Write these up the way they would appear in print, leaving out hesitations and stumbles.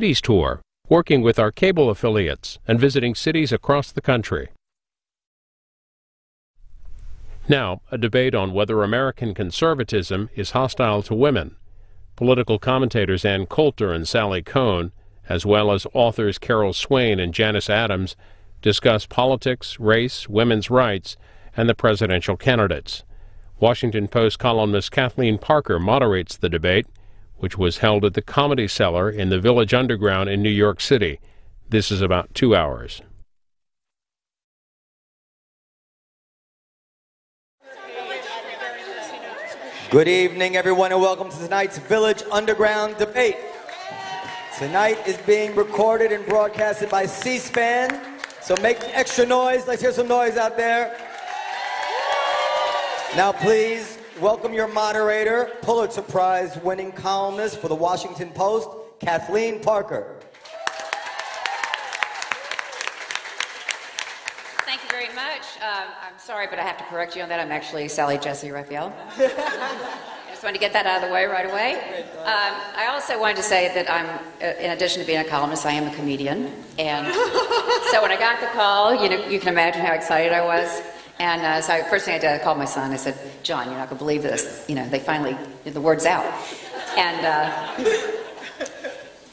Cities Tour, working with our cable affiliates and visiting cities across the country. Now, a debate on whether American conservatism is hostile to women. Political commentators Ann Coulter and Sally Kohn, as well as authors Carol Swain and Janus Adams, discuss politics, race, women's rights, and the presidential candidates. Washington Post columnist Kathleen Parker moderates the debate, which was held at the Comedy Cellar in the Village Underground in New York City. This is about 2 hours. Good evening, everyone, and welcome to tonight's Village Underground debate. Tonight is being recorded and broadcasted by C-SPAN, so make extra noise. Let's hear some noise out there. Now, please welcome your moderator, Pulitzer Prize-winning columnist for the Washington Post, Kathleen Parker. Thank you very much. I'm sorry, but I have to correct you on that. I'm actually Sally Jesse Raphael. I just wanted to get that out of the way right away. I also wanted to say that I'm, in addition to being a columnist, I am a comedian. And so when I got the call, you can imagine how excited I was. And so first thing I did, I called my son. I said, "John, you're not going to believe this. They finally did the word's out."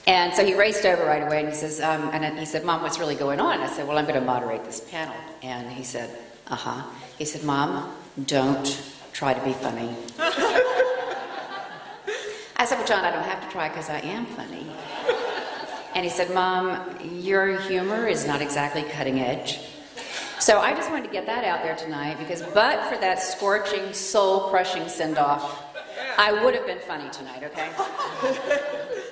And so he raced over right away, and he says, he said, "Mom, what's really going on?" I said, "Well, I'm going to moderate this panel." And he said, He said, "Mom, don't try to be funny." I said, "Well, John, I don't have to try because I am funny." And he said, "Mom, your humor is not exactly cutting edge." So I just wanted to get that out there tonight, because but for that scorching, soul-crushing send-off, I would have been funny tonight, okay?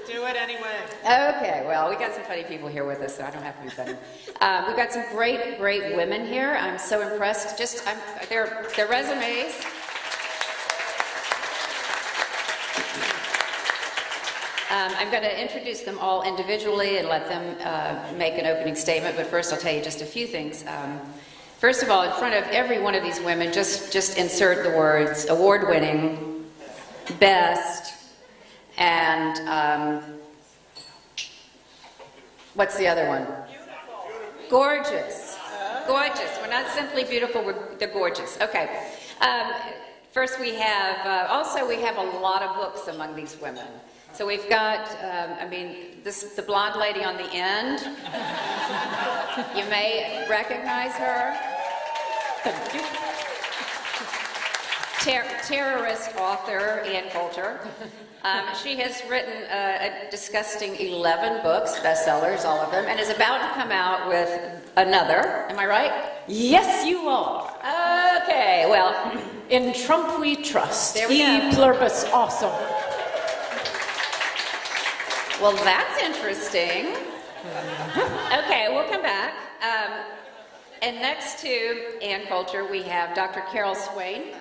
Do it anyway. Okay, well, we got some funny people here with us, so I don't have to be funny. We've got some great, great women here. I'm so impressed. Just their resumes. I'm going to introduce them all individually and let them make an opening statement, but first I'll tell you just a few things. First of all, in front of every one of these women, just insert the words award-winning, best, and what's the other one? Gorgeous. Gorgeous. We're not simply beautiful, they're gorgeous. Okay. First we have, also we have a lot of books among these women. So we've got, the blonde lady on the end. You may recognize her. Terrorist author Ann Coulter. She has written a disgusting 11 books, bestsellers, all of them, and is about to come out with another. Am I right? Yes, you are. Okay, well. In Trump we trust. There we go. E pluribus awesome. Well, that's interesting. Okay, we'll come back. And next to Ann Coulter, we have Dr. Carol Swain,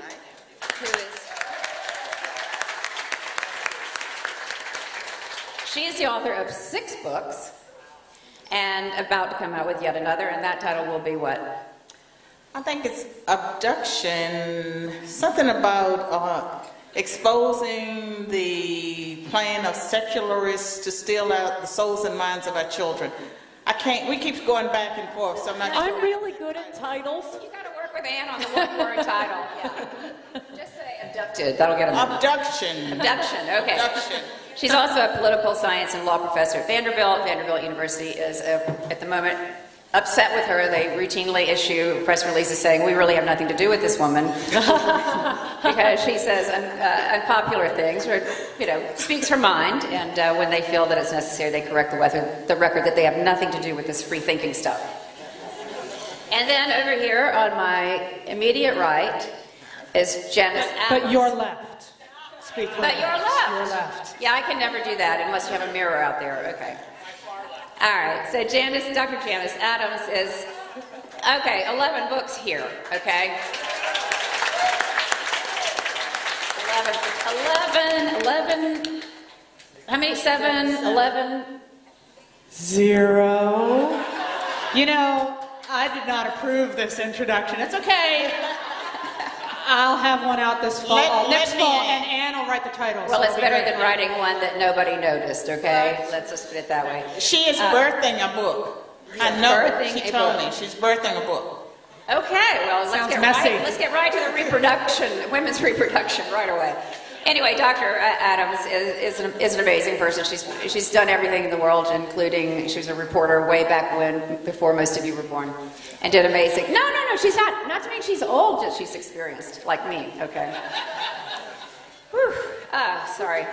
who is... She is the author of 6 books and about to come out with yet another, and that title will be what? I think it's Abduction, something about... exposing the plan of secularists to steal out the souls and minds of our children. We keep going back and forth, so I'm not sure. I'm really good at titles. You got to work with Ann on the one-word title. Yeah. Just say abducted. That'll get a minute. Abduction. Abduction, okay. Abduction. She's also a political science and law professor at Vanderbilt. Vanderbilt University is, at the moment, upset with her. They routinely issue press releases saying, "We really have nothing to do with this woman," because she says unpopular things, or speaks her mind, and when they feel that it's necessary, they correct the record that they have nothing to do with this free-thinking stuff. And then over here on my immediate right is Janus Adams. But your left. Speak left. But your left. Your left. Yeah, I can never do that unless you have a mirror out there. Okay. All right, so Dr. Janus Adams is, 11 books here, 11, how many, 7, 11? 0. I did not approve this introduction. It's okay. I'll have one out this fall, next fall, and Ann will write the title. Well, so it's better than writing one that nobody noticed, okay? Right. Let's just put it that way. She is birthing a book. I know, she told me. She's birthing a book. Okay, well, let's get right to the reproduction, women's reproduction right away. Anyway, Dr. Adams is an amazing person. She's done everything in the world, including she was a reporter way back when, before most of you were born, and did amazing. No, she's not. Not to mean she's old, just she's experienced, like me. Okay. Whew. Sorry.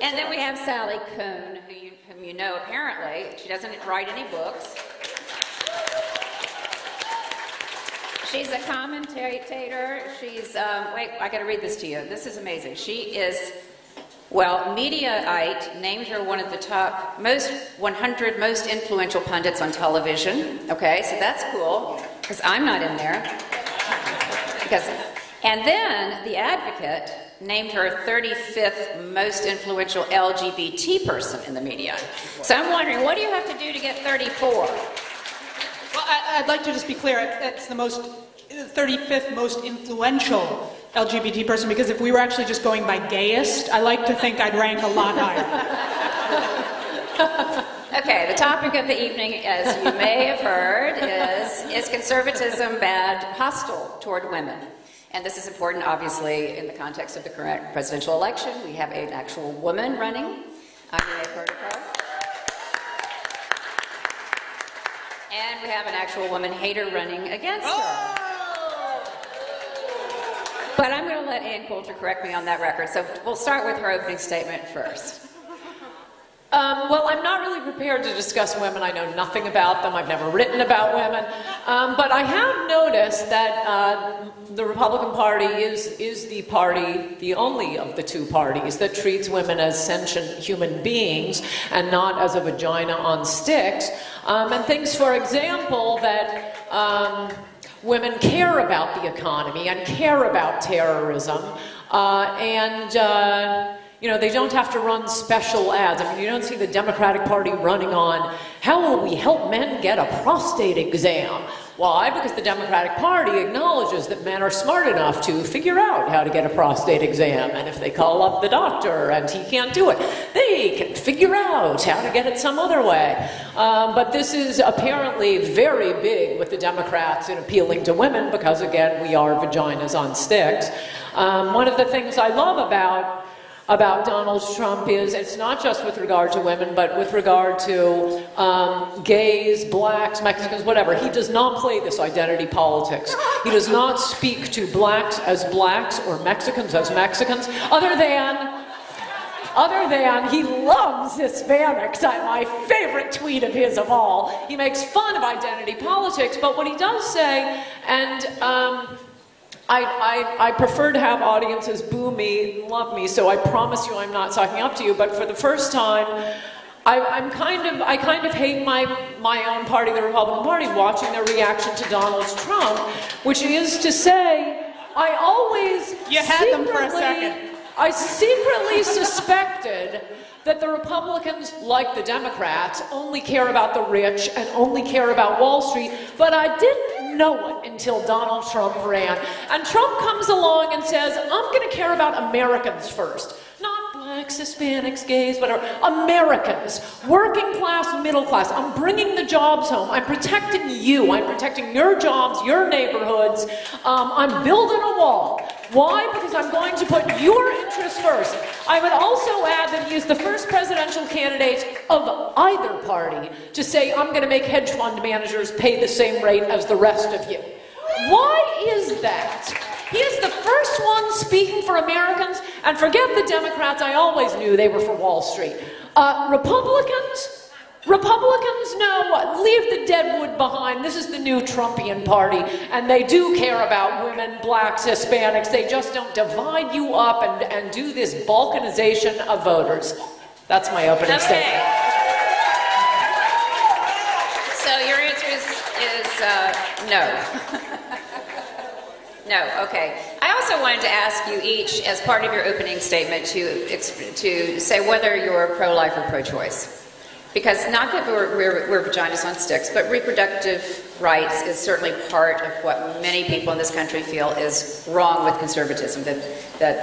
And then we have Sally Kohn, whom you know apparently. She doesn't write any books. She's a commentator. She's, wait, I gotta read this to you. This is amazing. She is, well, Mediaite named her one of the top 100 most influential pundits on television. Okay, so that's cool, because I'm not in there. And then The Advocate named her 35th most influential LGBT person in the media. So I'm wondering, what do you have to do to get 34? Well, I'd like to just be clear, that's the 35th most influential LGBT person, because if we were actually just going by gayest, I like to think I'd rank a lot higher. Okay, the topic of the evening, as you may have heard, is conservatism bad, hostile toward women? And this is important, obviously, in the context of the current presidential election. We have an actual woman running. You may have heard of her. And we have an actual woman hater running against her. But I'm going to let Ann Coulter correct me on that record, so we'll start with her opening statement first. Well, I'm not really prepared to discuss women. I know nothing about them. I've never written about women. But I have noticed that the Republican Party is the party, the only of the two parties, that treats women as sentient human beings and not as a vagina on sticks, and thinks, for example, that women care about the economy and care about terrorism, you know, they don't have to run special ads. I mean, you don't see the Democratic Party running on, how will we help men get a prostate exam? Why? Because the Democratic Party acknowledges that men are smart enough to figure out how to get a prostate exam, and if they call up the doctor and he can't do it, they can figure out how to get it some other way. But this is apparently very big with the Democrats in appealing to women because, again, we are vaginas on sticks. One of the things I love about Donald Trump is, it's not just with regard to women, but with regard to gays, blacks, Mexicans, whatever. He does not play this identity politics. He does not speak to blacks as blacks or Mexicans as Mexicans, other than he loves Hispanics. My favorite tweet of his of all. He makes fun of identity politics, but what he does say, and I prefer to have audiences boo me, love me, so I promise you I'm not sucking up to you, but for the first time, I kind of hate my own party, the Republican Party, watching their reaction to Donald Trump, which is to say, I always secretly suspected that the Republicans, like the Democrats, only care about the rich and only care about Wall Street, but I didn't know it until Donald Trump ran. And Trump comes along and says, I'm going to care about Americans first. Not blacks, Hispanics, gays, whatever. Americans. Working class, middle class. I'm bringing the jobs home. I'm protecting you. I'm protecting your jobs, your neighborhoods. I'm building a wall. Why? Because I'm going to put your interests first. I would also add that he is the first presidential candidate of either party to say, I'm going to make hedge fund managers pay the same rate as the rest of you. Why is that? He is the first one speaking for Americans, and forget the Democrats, I always knew they were for Wall Street. Republicans, no, leave the deadwood behind. This is the new Trumpian party, and they do care about women, blacks, Hispanics. They just don't divide you up and do this balkanization of voters. That's my opening statement. So your answer is no. No, okay. I also wanted to ask you each, as part of your opening statement, to say whether you're pro-life or pro-choice. Because not that we're vaginas on sticks, but reproductive rights is certainly part of what many people in this country feel is wrong with conservatism, that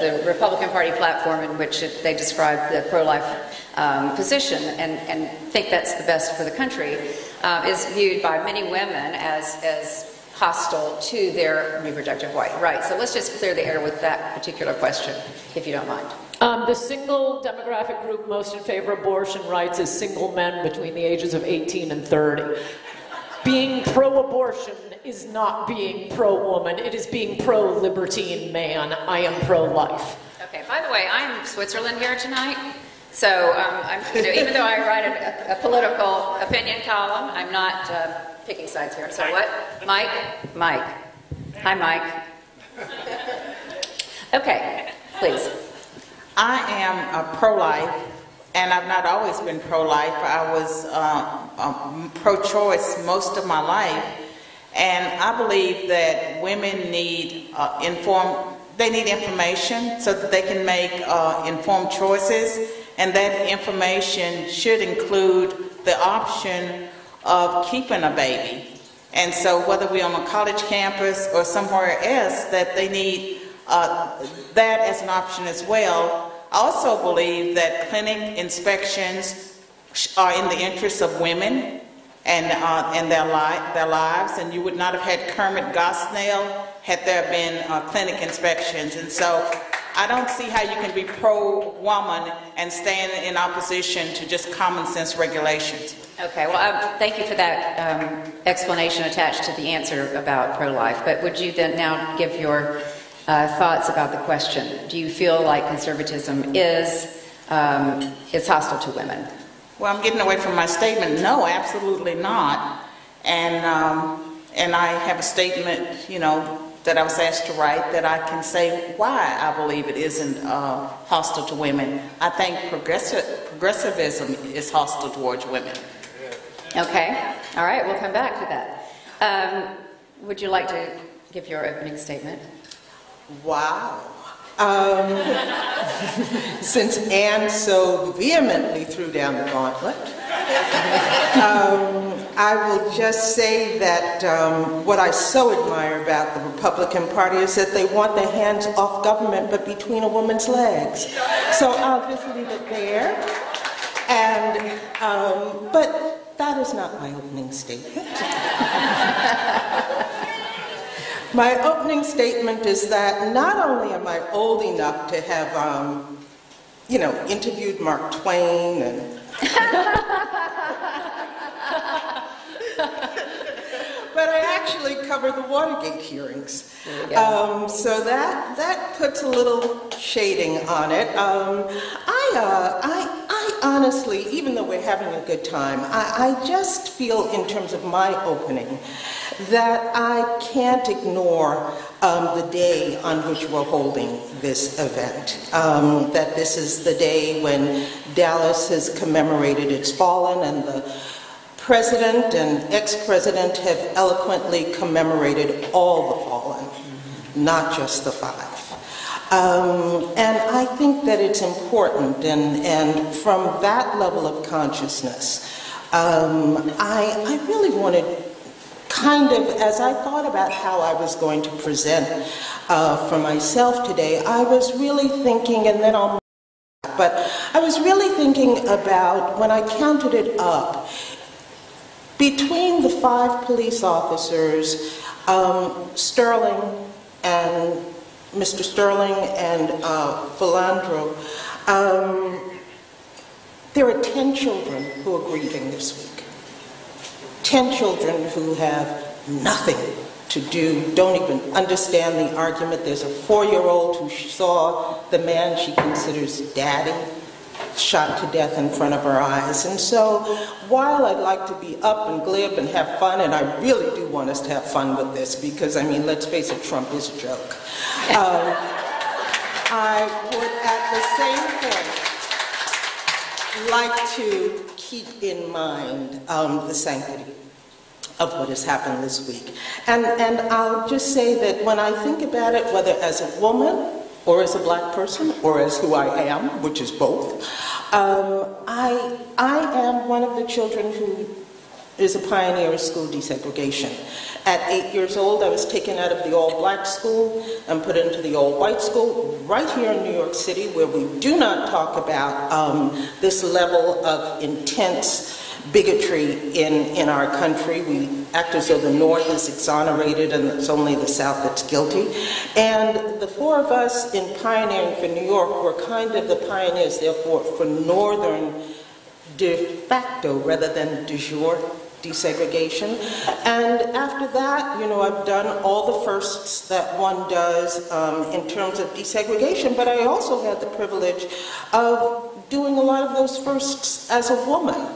the Republican Party platform in which they describe the pro-life position and think that's the best for the country is viewed by many women as hostile to their reproductive rights. So let's just clear the air with that particular question, if you don't mind. The single demographic group most in favor of abortion rights is single men between the ages of 18 and 30. Being pro-abortion is not being pro-woman. It is being pro-libertine man. I am pro-life. Okay, by the way, I'm Switzerland here tonight. So even though I write a political opinion column, I'm not picking sides here. So what? Mike? Mike. Hi, Mike. Okay, please. I am pro-life, and I've not always been pro-life. I was pro-choice most of my life, and I believe that women need information so that they can make informed choices, and that information should include the option of keeping a baby. And so whether we're on a college campus or somewhere else, that they need that as an option as well. I also believe that clinic inspections are in the interest of women and their lives, and you would not have had Kermit Gosnell had there been clinic inspections. And so I don't see how you can be pro-woman and stand in opposition to just common sense regulations. Okay, well, thank you for that explanation attached to the answer about pro-life, but would you then now give your thoughts about the question? Do you feel like conservatism is hostile to women? Well, I'm getting away from my statement. No, absolutely not. And I have a statement, you know, that I was asked to write that I can say why I believe it isn't hostile to women. I think progressivism is hostile towards women. Okay. All right. We'll come back to that. Would you like to give your opening statement? Wow. Since Ann so vehemently threw down the gauntlet, I will just say that what I so admire about the Republican Party is that they want their hands off government but between a woman's legs. So I'll just leave it there. And, but that is not my opening statement. My opening statement is that not only am I old enough to have, you know, interviewed Mark Twain and but I actually cover the Watergate hearings. So that puts a little shading on it. I honestly, even though we're having a good time, I just feel in terms of my opening that I can't ignore the day on which we're holding this event. That this is the day when Dallas has commemorated its fallen, and the president and ex-president have eloquently commemorated all the fallen, not just the five. And I think that it's important, and from that level of consciousness, I really wanted, kind of, as I thought about how I was going to present for myself today, I was really thinking, and then I'll move back, but I was really thinking about, when I counted it up, between the five police officers, Mr. Sterling and Philandro, there are 10 children who are grieving this week. 10 children who have nothing to do, don't even understand the argument. There's a 4-year-old who saw the man she considers daddy shot to death in front of her eyes. And so while I'd like to be up and glib and have fun, and I really do want us to have fun with this because, I mean, let's face it, Trump is a joke. I would at the same point like to keep in mind the sanctity of what has happened this week. And I'll just say that when I think about it, whether as a woman or as a black person or as who I am, which is both, I am one of the children who is a pioneer of school desegregation. At 8 years old, I was taken out of the all-black school and put into the all-white school right here in New York City, where we do not talk about this level of intense bigotry in our country. We act as though the North is exonerated and it's only the South that's guilty. And the four of us in pioneering for New York were kind of the pioneers, therefore, for Northern de facto rather than de jure desegregation. And after that, you know, I've done all the firsts that one does in terms of desegregation, but I also had the privilege of doing a lot of those firsts as a woman,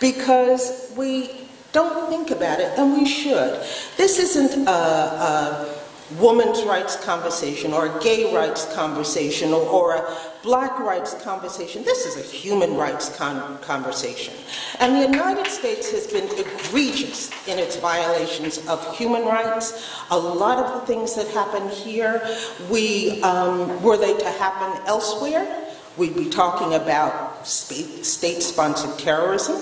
because we don't think about it, and we should. This isn't a woman's rights conversation, or a gay rights conversation, or a black rights conversation. This is a human rights conversation. And the United States has been egregious in its violations of human rights. A lot of the things that happen here, were they to happen elsewhere, we'd be talking about state-sponsored terrorism.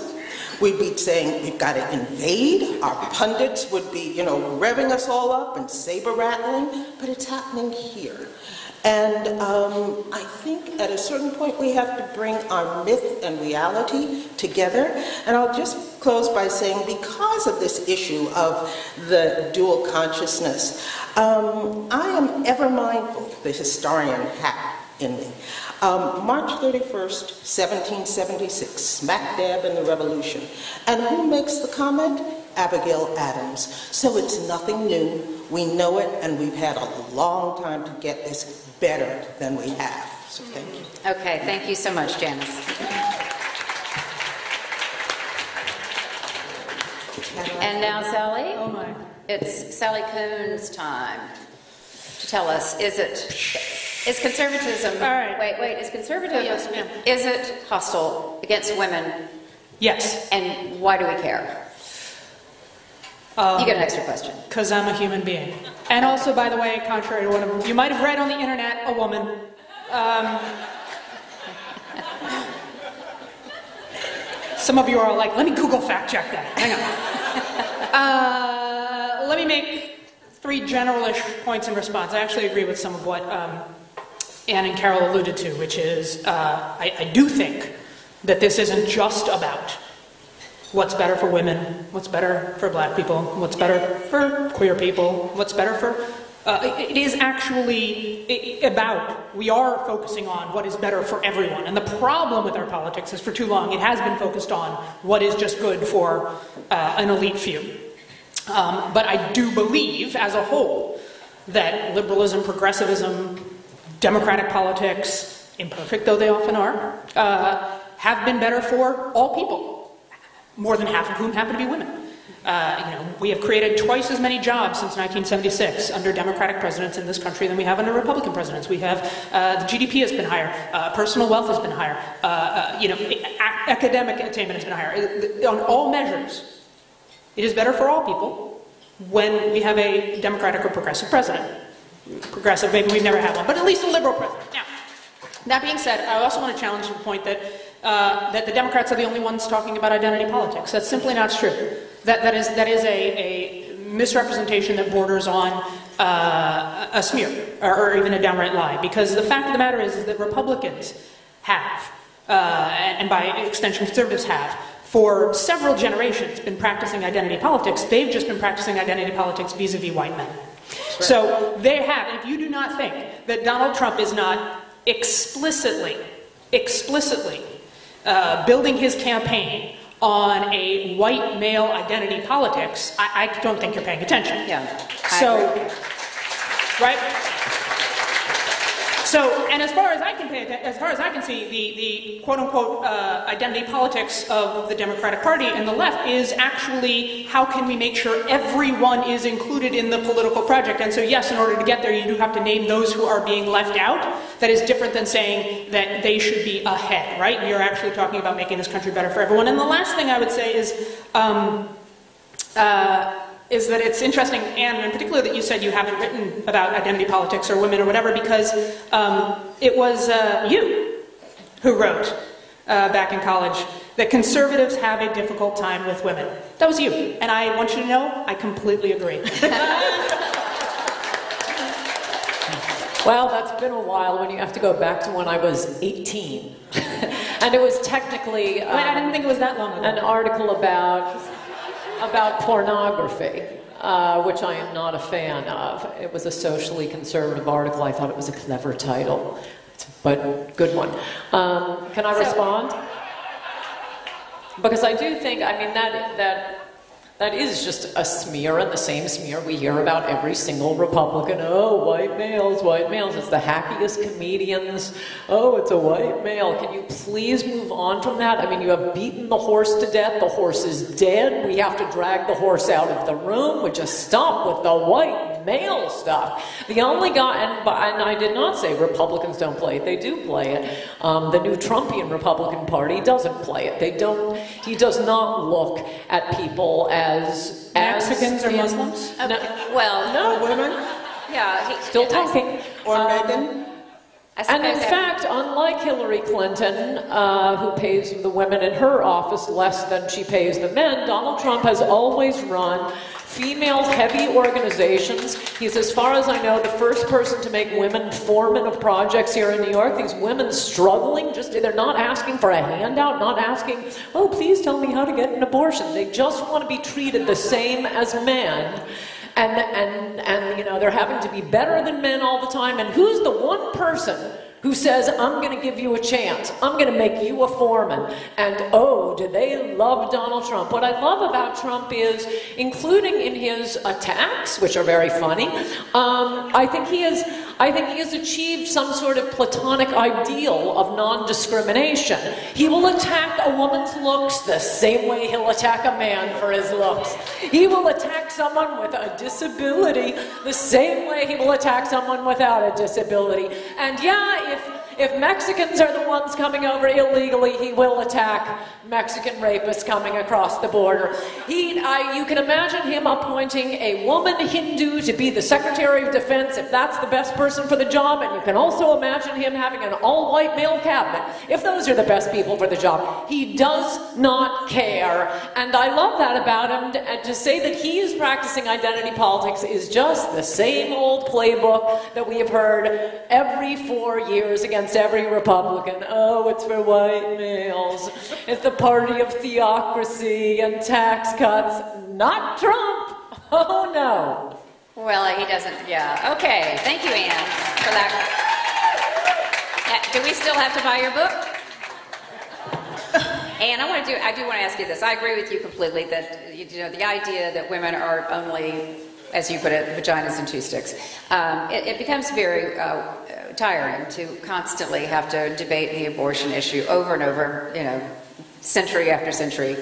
We'd be saying we've got to invade. Our pundits would be, you know, revving us all up and saber-rattling, but it's happening here. And I think at a certain point we have to bring our myth and reality together. And I'll just close by saying, because of this issue of the dual consciousness, I am ever mindful, the historian hat in me. March 31st, 1776, smack dab in the revolution. And who makes the comment? Abigail Adams. So it's nothing new. We know it, and we've had a long time to get this better than we have. So thank you. Okay, thank you so much, Janus. And now, Sally, oh my. It's Sally Kohn's time to tell us, is conservatism, is conservatism, is it hostile against women? Yes. And why do we care? You get an extra question. Because I'm a human being. And also, by the way, contrary to what you might have read on the internet, a woman. Some of you are like, let me Google fact check that. Hang on. Let me make three general-ish points in response. I actually agree with some of what Ann and Carol alluded to, which is I do think that this isn't just about what's better for women, what's better for black people, what's better for queer people, what's better for... it is actually about, we are focusing on what is better for everyone. And the problem with our politics is for too long it has been focused on what is just good for an elite few. But I do believe, as a whole, that liberalism, progressivism, democratic politics, imperfect though they often are, have been better for all people, more than half of whom happen to be women. We have created twice as many jobs since 1976 under Democratic presidents in this country than we have under Republican presidents. We have, the GDP has been higher, personal wealth has been higher, academic attainment has been higher. On all measures, it is better for all people when we have a Democratic or progressive president. Progressive, maybe we've never had one, but at least a liberal president. Now, that being said, I also want to challenge the point that, that the Democrats are the only ones talking about identity politics. That's simply not true. That is a misrepresentation that borders on a smear, or even a downright lie, because the fact of the matter is that Republicans have, and by extension conservatives have, for several generations been practicing identity politics. They've just been practicing identity politics vis-a-vis white men. So they have, if you do not think that Donald Trump is not explicitly building his campaign on a white male identity politics, I don't think you're paying attention. Yeah. So, and as far as I can see, the quote-unquote identity politics of the Democratic Party and the left is actually, how can we make sure everyone is included in the political project? And so yes, in order to get there, you do have to name those who are being left out. That is different than saying that they should be ahead, right? We are actually talking about making this country better for everyone. And the last thing I would say is that it's interesting, Anne, in particular, that you said you haven't written about identity politics or women or whatever, because it was you who wrote back in college that conservatives have a difficult time with women. That was you, and I want you to know I completely agree. Well, that's been a while when you have to go back to when I was 18. And it was technically I didn't think it was that long ago. An article about pornography, which I am not a fan of. It was a socially conservative article. I thought it was a clever title, but good one. Can I respond? Because I do think, I mean, that is just a smear, and the same smear we hear about every single Republican. Oh, white males, white males. It's the happiest comedians. Oh, it's a white male. Can you please move on from that? I mean, you have beaten the horse to death. The horse is dead. We have to drag the horse out of the room. We just stop with the white male stuff. The only guy, and I did not say Republicans don't play it. They do play it. The new Trumpian Republican Party doesn't play it. They don't. He does not look at people as Mexicans or Muslims? No, well, no. Or women? Yeah. Still talking. Or Megan? And in fact, unlike Hillary Clinton, who pays the women in her office less than she pays the men, Donald Trump has always run female-heavy organizations. He's, as far as I know, the first person to make women foremen of projects here in New York. These women struggling, just they're not asking for a handout, not asking, oh, please tell me how to get an abortion. They just want to be treated the same as men. And you know, they're having to be better than men all the time. And who's the one person who says, I'm going to give you a chance, I'm going to make you a foreman? And oh, do they love Donald Trump. What I love about Trump is, including in his attacks, which are very funny, I think he has achieved some sort of platonic ideal of non-discrimination. He will attack a woman's looks the same way he'll attack a man for his looks. He will attack someone with a disability the same way he will attack someone without a disability. And yeah, if Mexicans are the ones coming over illegally, he will attack Mexican rapists coming across the border. You can imagine him appointing a woman Hindu to be the Secretary of Defense if that's the best person for the job, and you can also imagine him having an all-white male cabinet if those are the best people for the job. He does not care, and I love that about him. And to say that he is practicing identity politics is just the same old playbook that we have heard every 4 years against every Republican. Oh, it's for white males. It's the party of theocracy and tax cuts. Not Trump. Oh, no. Well, he doesn't. Yeah. Okay. Thank you, Ann, for that. Do we still have to buy your book? Ann, I do want to ask you this. I agree with you completely that, you know, the idea that women are only, as you put it, vaginas and two sticks. It becomes very tiring to constantly have to debate the abortion issue over and over, you know, century after century.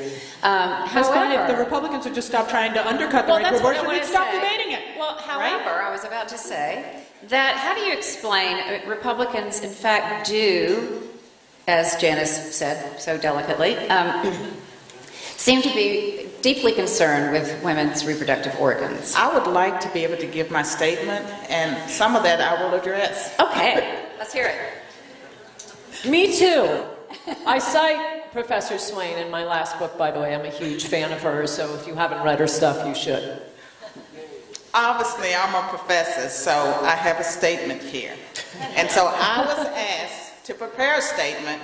However, if the Republicans would just stop trying to undercut the right to abortion, we'd stop debating it. Well, however, right? I was about to say that how do you explain Republicans, in fact, do, as Janice said so delicately, seem to be deeply concerned with women's reproductive organs. I would like to be able to give my statement, and some of that I will address. Okay, let's hear it. Me too. I cite Professor Swain in my last book, by the way. I'm a huge fan of hers, so if you haven't read her stuff, you should. Obviously, I'm a professor, so I have a statement here. And so I was asked to prepare a statement.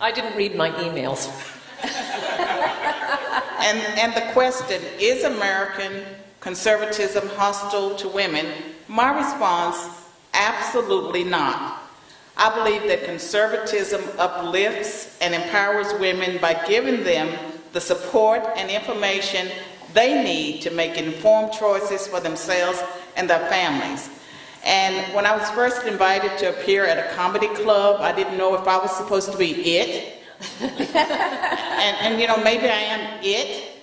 I didn't read my emails. And the question, is American conservatism hostile to women? My response, absolutely not. I believe that conservatism uplifts and empowers women by giving them the support and information they need to make informed choices for themselves and their families. And when I was first invited to appear at a comedy club, I didn't know if I was supposed to be it. and you know, maybe I am it,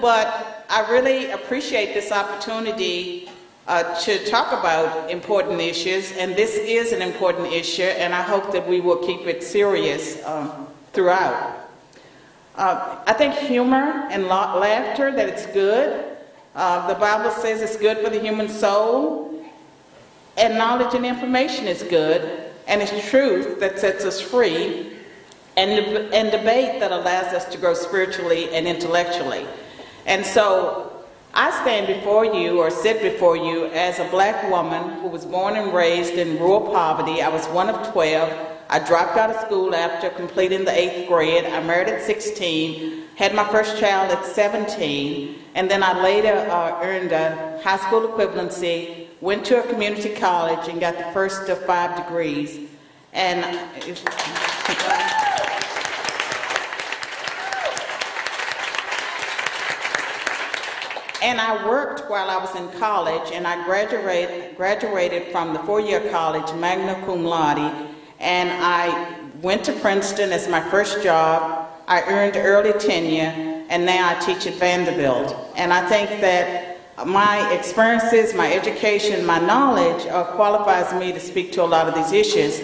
but I really appreciate this opportunity to talk about important issues, and this is an important issue, and I hope that we will keep it serious throughout. I think humor and laughter, that it's good. The Bible says it's good for the human soul, and knowledge and information is good, and it's truth that sets us free. and debate that allows us to grow spiritually and intellectually. And so I stand before you, or sit before you, as a black woman who was born and raised in rural poverty. I was one of 12. I dropped out of school after completing the 8th grade. I married at 16, had my first child at 17, and then I later earned a high school equivalency, went to a community college, and got the first of 5 degrees. And and I worked while I was in college, and I graduated from the 4-year college, magna cum laude, and I went to Princeton as my first job. I earned early tenure, and now I teach at Vanderbilt. And I think that my experiences, my education, my knowledge qualifies me to speak to a lot of these issues.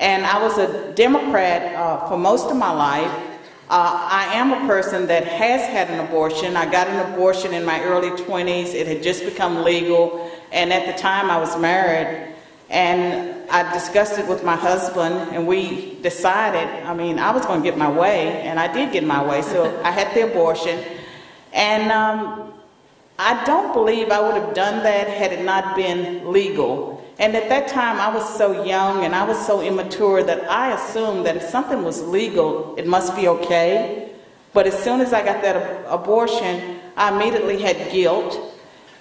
And I was a Democrat for most of my life. I am a person that has had an abortion. I got an abortion in my early 20s. It had just become legal, and at the time I was married. And I discussed it with my husband, and we decided, I mean, I was going to get my way, and I did get my way, so I had the abortion. And I don't believe I would have done that had it not been legal. And at that time, I was so young and I was so immature that I assumed that if something was legal, it must be okay. But as soon as I got that abortion, I immediately had guilt.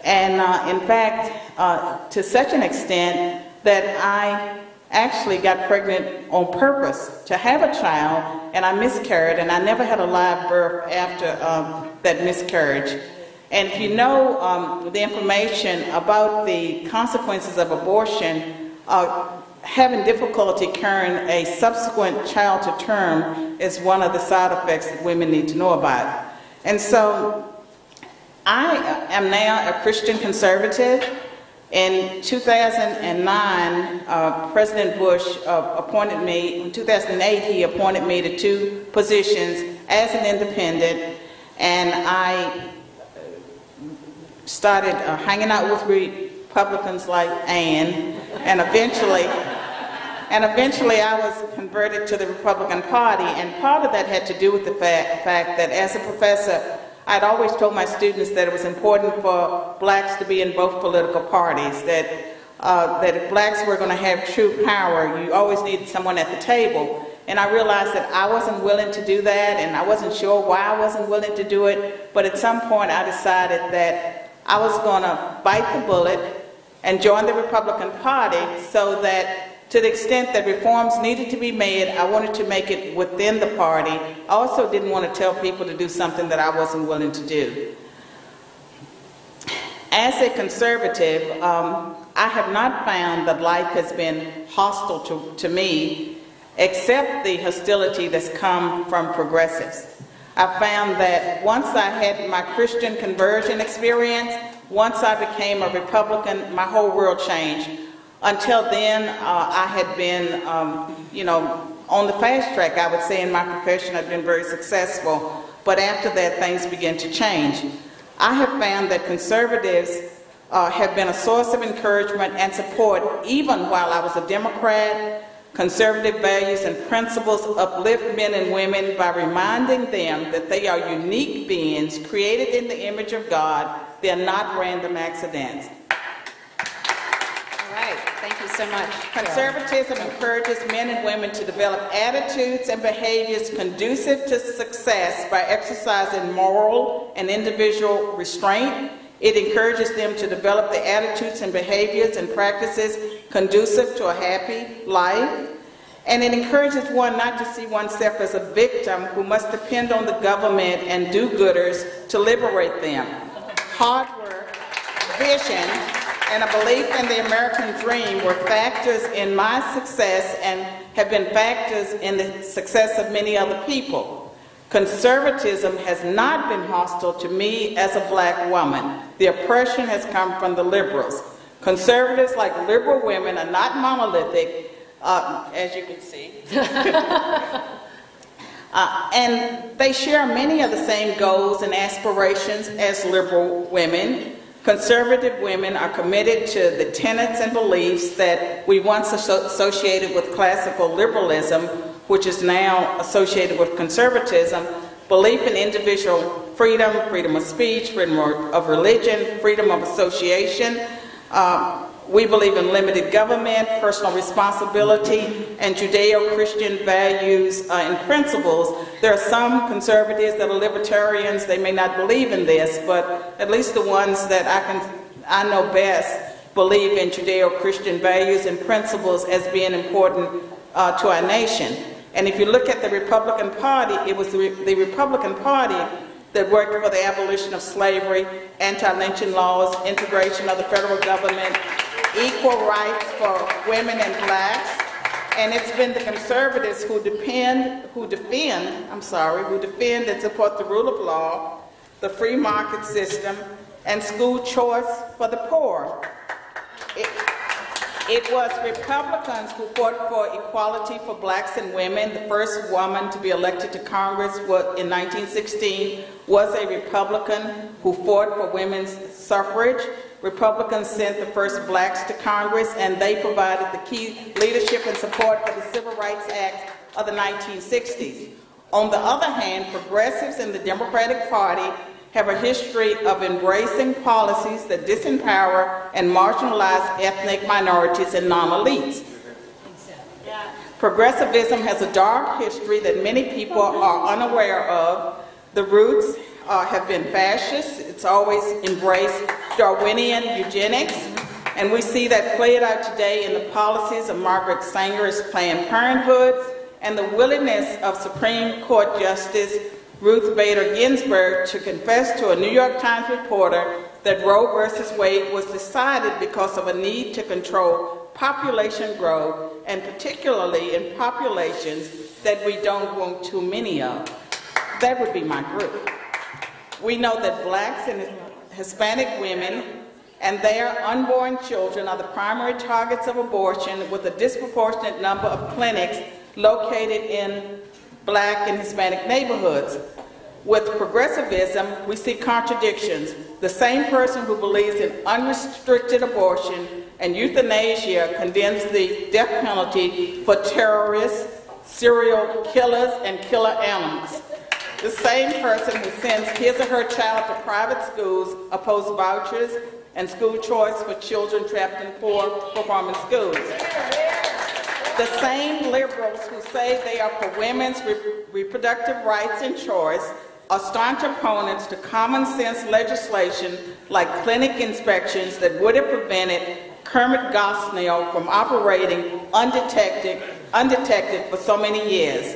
And in fact, to such an extent that I actually got pregnant on purpose to have a child, and I miscarried, and I never had a live birth after that miscarriage. And if you know the information about the consequences of abortion, having difficulty carrying a subsequent child to term is one of the side effects that women need to know about. And so I am now a Christian conservative. In 2009, President Bush appointed me, in 2008 he appointed me to 2 positions as an independent, and I started hanging out with Republicans like Ann, and eventually I was converted to the Republican Party, and part of that had to do with the fact that as a professor, I'd always told my students that it was important for blacks to be in both political parties, that if blacks were going to have true power, you always needed someone at the table. And I realized that I wasn't willing to do that, and I wasn't sure why I wasn't willing to do it, but at some point I decided that I was going to bite the bullet and join the Republican Party so that to the extent that reforms needed to be made, I wanted to make it within the party. I also didn't want to tell people to do something that I wasn't willing to do. As a conservative, I have not found that life has been hostile to me, except the hostility that's come from progressives. I found that once I had my Christian conversion experience, once I became a Republican, my whole world changed. Until then, I had been, you know, on the fast track, I would say, in my profession. I've been very successful, but after that, things began to change. I have found that conservatives have been a source of encouragement and support, even while I was a Democrat. Conservative values and principles uplift men and women by reminding them that they are unique beings created in the image of God. They are not random accidents. All right. Thank you so much. Conservatism encourages men and women to develop attitudes and behaviors conducive to success by exercising moral and individual restraint. It encourages them to develop the attitudes and behaviors and practices conducive to a happy life. And it encourages one not to see oneself as a victim who must depend on the government and do-gooders to liberate them. Hard work, vision, and a belief in the American dream were factors in my success and have been factors in the success of many other people. Conservatism has not been hostile to me as a black woman. The oppression has come from the liberals. Conservatives, like liberal women, are not monolithic, as you can see. And they share many of the same goals and aspirations as liberal women. Conservative women are committed to the tenets and beliefs that we once associated with classical liberalism, which is now associated with conservatism, belief in individual freedom, freedom of speech, freedom of religion, freedom of association. We believe in limited government, personal responsibility, and Judeo-Christian values and principles. There are some conservatives that are libertarians. They may not believe in this, but at least the ones that I know best believe in Judeo-Christian values and principles as being important to our nation. And if you look at the Republican Party, it was the Republican Party that worked for the abolition of slavery, anti-lynching laws, integration of the federal government, equal rights for women and blacks. And it's been the conservatives who defend and support the rule of law, the free market system, and school choice for the poor. It was Republicans who fought for equality for blacks and women. The first woman to be elected to Congress in 1916 was a Republican who fought for women's suffrage. Republicans sent the first blacks to Congress, and they provided the key leadership and support for the Civil Rights Act of the 1960s. On the other hand, progressives in the Democratic Party have a history of embracing policies that disempower and marginalize ethnic minorities and non-elites. Progressivism has a dark history that many people are unaware of. The roots have been fascist. It's always embraced Darwinian eugenics, and we see that played out today in the policies of Margaret Sanger's Planned Parenthood and the willingness of Supreme Court Justice Ruth Bader Ginsburg to confess to a New York Times reporter that Roe versus Wade was decided because of a need to control population growth, and particularly in populations that we don't want too many of. That would be my group. We know that blacks and Hispanic women and their unborn children are the primary targets of abortion, with a disproportionate number of clinics located in black and Hispanic neighborhoods. With progressivism, we see contradictions. The same person who believes in unrestricted abortion and euthanasia condemns the death penalty for terrorists, serial killers, and killer animals. The same person who sends his or her child to private schools opposes vouchers and school choice for children trapped in poor performing schools. The same liberals who say they are for women's reproductive rights and choice are staunch opponents to common sense legislation like clinic inspections that would have prevented Kermit Gosnell from operating undetected for so many years.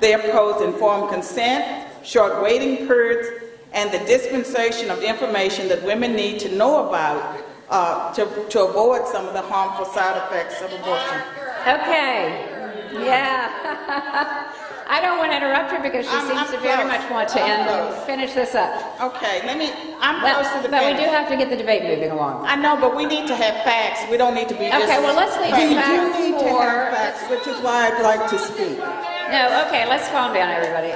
They oppose informed consent, short waiting periods, and the dispensation of information that women need to know about to avoid some of the harmful side effects of abortion. Okay. Yeah. I don't want to interrupt her because she seems to very much want to finish this up. Okay. But we do have to get the debate moving along. I know, but we need to have facts. We don't need to be just... Okay, well, let's leave the facts. We do need to have facts, which is why I'd like to speak. No, okay, let's calm down, everybody.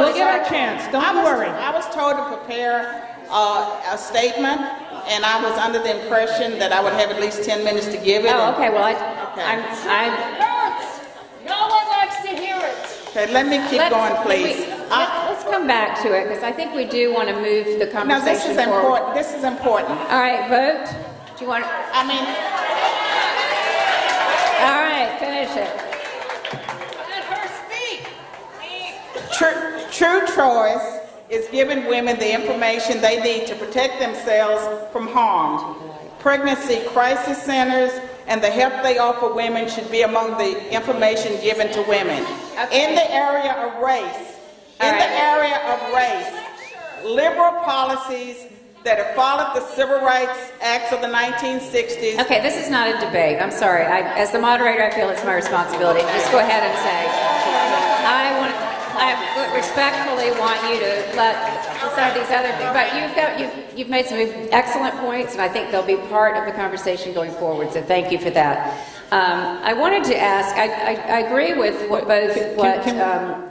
We'll give her a chance. Don't worry. I was told to prepare a statement, and I was under the impression that I would have at least 10 minutes to give it. Oh, okay, well, no one likes to hear it. Okay, let me keep going, please. Let's come back to it, because I think we do want to move the conversation forward. No, this is important. All right, vote. Do you want to? All right, finish it. Let her speak. True choice is giving women the information they need to protect themselves from harm. Pregnancy crisis centers and the help they offer women should be among the information given to women. Okay. In the area of race, liberal policies that have followed the Civil Rights Acts of the 1960s. Okay, this is not a debate. I'm sorry. As the moderator, I feel it's my responsibility. Just go ahead and say, I respectfully want you to let some of these other things, but you've made some excellent points, and I think they'll be part of the conversation going forward, so thank you for that. I wanted to ask, I agree with what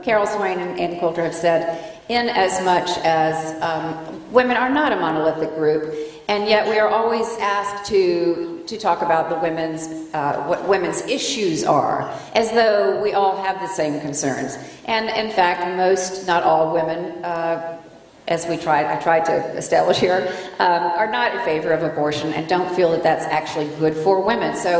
Carol Swain and Ann Coulter have said, in as much as women are not a monolithic group, And yet we are always asked to talk about the what women's issues are, as though we all have the same concerns. And in fact, most, not all women, as I tried to establish here, are not in favor of abortion and don't feel that that's actually good for women. So.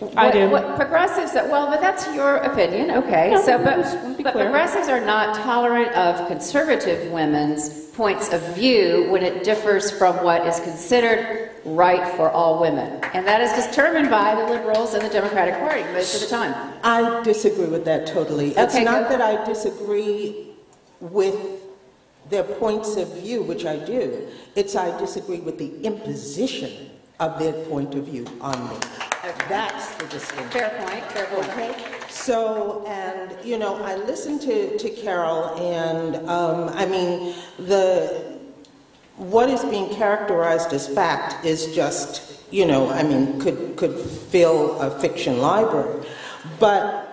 What progressives, well, but that's your opinion, okay. No, so, but progressives are not tolerant of conservative women's points of view when it differs from what is considered right for all women. And that is determined by the liberals and the Democratic Party most of the time. I disagree with that totally. It's okay, not that I disagree with their points of view, which I do. It's I disagree with the imposition of their point of view on me. That's the distinction. Fair point, fair point. Okay. So, and, you know, I listened to Carol, and, I mean, what is being characterized as fact is just, you know, I mean, could fill a fiction library. But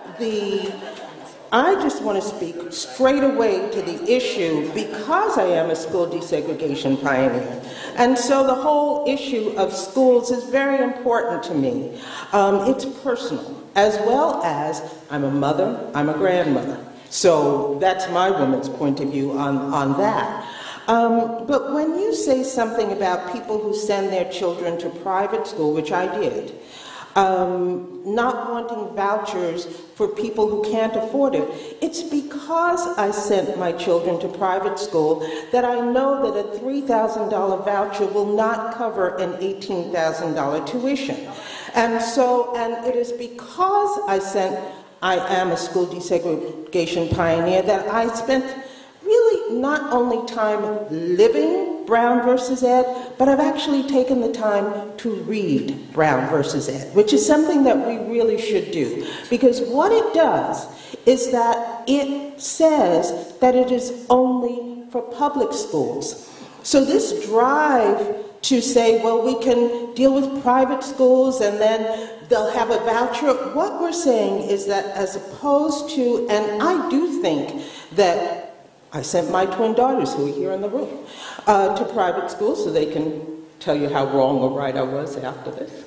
I just want to speak straight away to the issue because I am a school desegregation pioneer. And so the whole issue of schools is very important to me. It's personal, as well as I'm a mother, I'm a grandmother. So that's my woman's point of view on that. But when you say something about people who send their children to private school, which I did, not wanting vouchers for people who can't afford it. It's because I sent my children to private school that I know that a $3,000 voucher will not cover an $18,000 tuition. And so, and it is because I am a school desegregation pioneer that I spent really not only time living Brown versus Ed, but I've actually taken the time to read Brown versus Ed, which is something that we really should do. Because what it does is that it says that it is only for public schools. So this drive to say, well, we can deal with private schools and then they'll have a voucher. What we're saying is that as opposed to, and I do think that I sent my twin daughters, who are here in the room, to private school so they can tell you how wrong or right I was after this.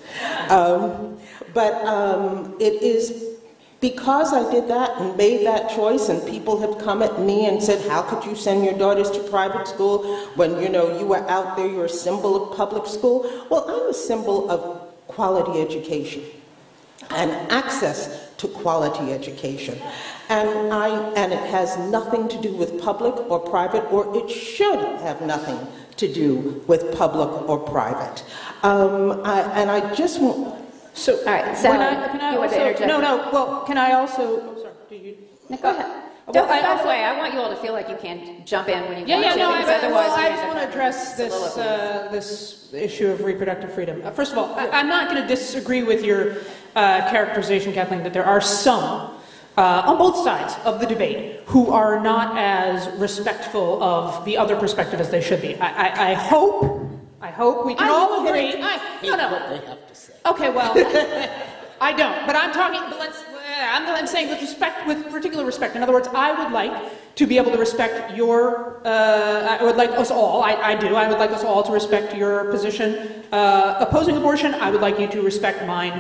But it is because I did that and made that choice, and people have come at me and said, how could you send your daughters to private school when, you know, you were out there, you're a symbol of public school. Well, I'm a symbol of quality education and access to quality education. And it has nothing to do with public or private, or it should have nothing to do with public or private. And I just want... So, all right, Sally, Go ahead. Well, by the way, I want you all to feel like you can jump in when you want to. I just want to address this issue of reproductive freedom. First of all, I'm not going to disagree with your characterization, Kathleen, that there are some on both sides of the debate who are not as respectful of the other perspective as they should be. I hope we can all agree. What they have to say. Okay, well, I don't. But I'm talking. But I'm saying with particular respect. In other words, I would like to be able to respect your, I would like us all, I would like us all to respect your position opposing abortion. I would like you to respect mine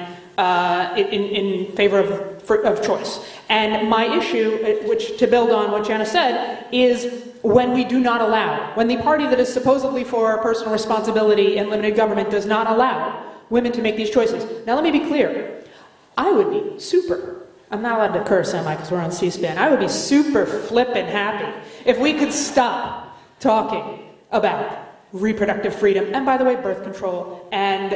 in favor of choice. And my issue, which to build on what Jana said, is when we do not allow, when the party that is supposedly for personal responsibility and limited government does not allow women to make these choices. Now let me be clear. I would be super, I'm not allowed to curse, am I, because we're on C-SPAN, I would be super flippin' happy if we could stop talking about reproductive freedom, and by the way, birth control, and,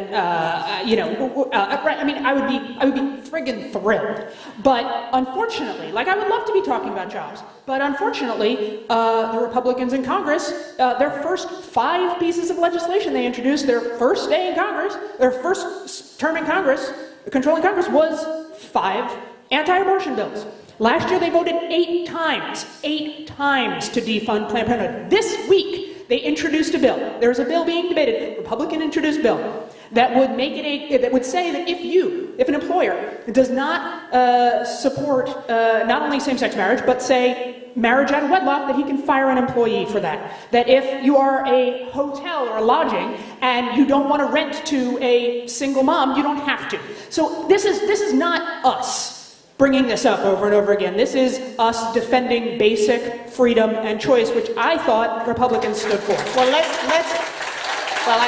you know, right, I mean, I would be friggin' thrilled. But unfortunately, like, I would love to be talking about jobs, but unfortunately, the Republicans in Congress, their first 5 pieces of legislation they introduced, their first day in Congress, their first term in Congress, controlling Congress, was 5 anti-abortion bills. Last year they voted 8 times to defund Planned Parenthood. This week they introduced a bill. There is a bill being debated, a Republican-introduced bill, that would make it that would say that if an employer does not support not only same-sex marriage, but say marriage out of wedlock, that he can fire an employee for that. That if you are a hotel or a lodging and you don't want to rent to a single mom, you don't have to. So this is not us bringing this up over and over again. This is us defending basic freedom and choice, which I thought Republicans stood for. Well,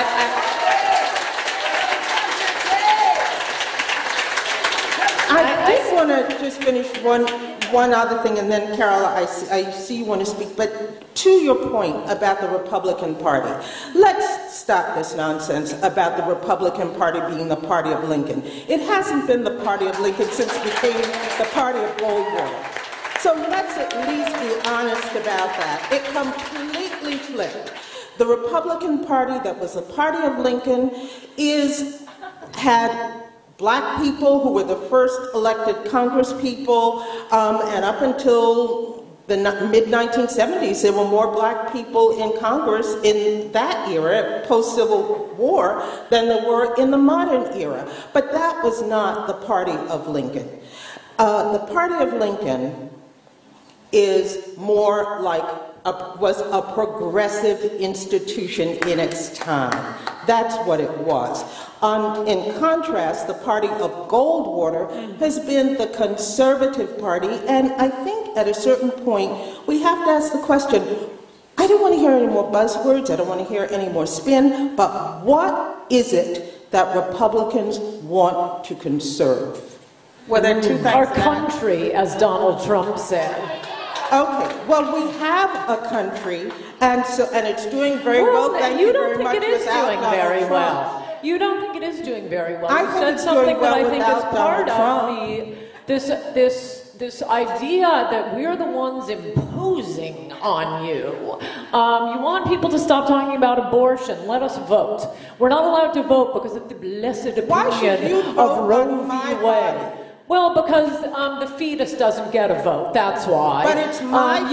I did want to just finish one other thing, and then, Carol, I see you want to speak. But to your point about the Republican Party, let's stop this nonsense about the Republican Party being the party of Lincoln. It hasn't been the party of Lincoln since it became the party of Goldwater. So let's at least be honest about that. It completely flipped. The Republican Party that was the party of Lincoln had Black people who were the first elected Congress people, and up until the mid-1970s, there were more Black people in Congress in that era, post-Civil War, than there were in the modern era. But that was not the party of Lincoln. The party of Lincoln is more like was a progressive institution in its time. That's what it was. In contrast, the party of Goldwater has been the conservative party, and I think at a certain point we have to ask the question, I don't want to hear any more buzzwords, I don't want to hear any more spin, but what is it that Republicans want to conserve? Well, there are two things. Our country, as Donald Trump said. Okay, well, we have a country, and it's doing very well. Thank you very much. You don't think it is doing very well. You don't think it is doing very well. I said something that I think is part of this idea that we're the ones imposing on you. You want people to stop talking about abortion. Let us vote. We're not allowed to vote because of the blessed opinion of Roe v. Wade. Well, because the fetus doesn't get a vote, that's why. But it's my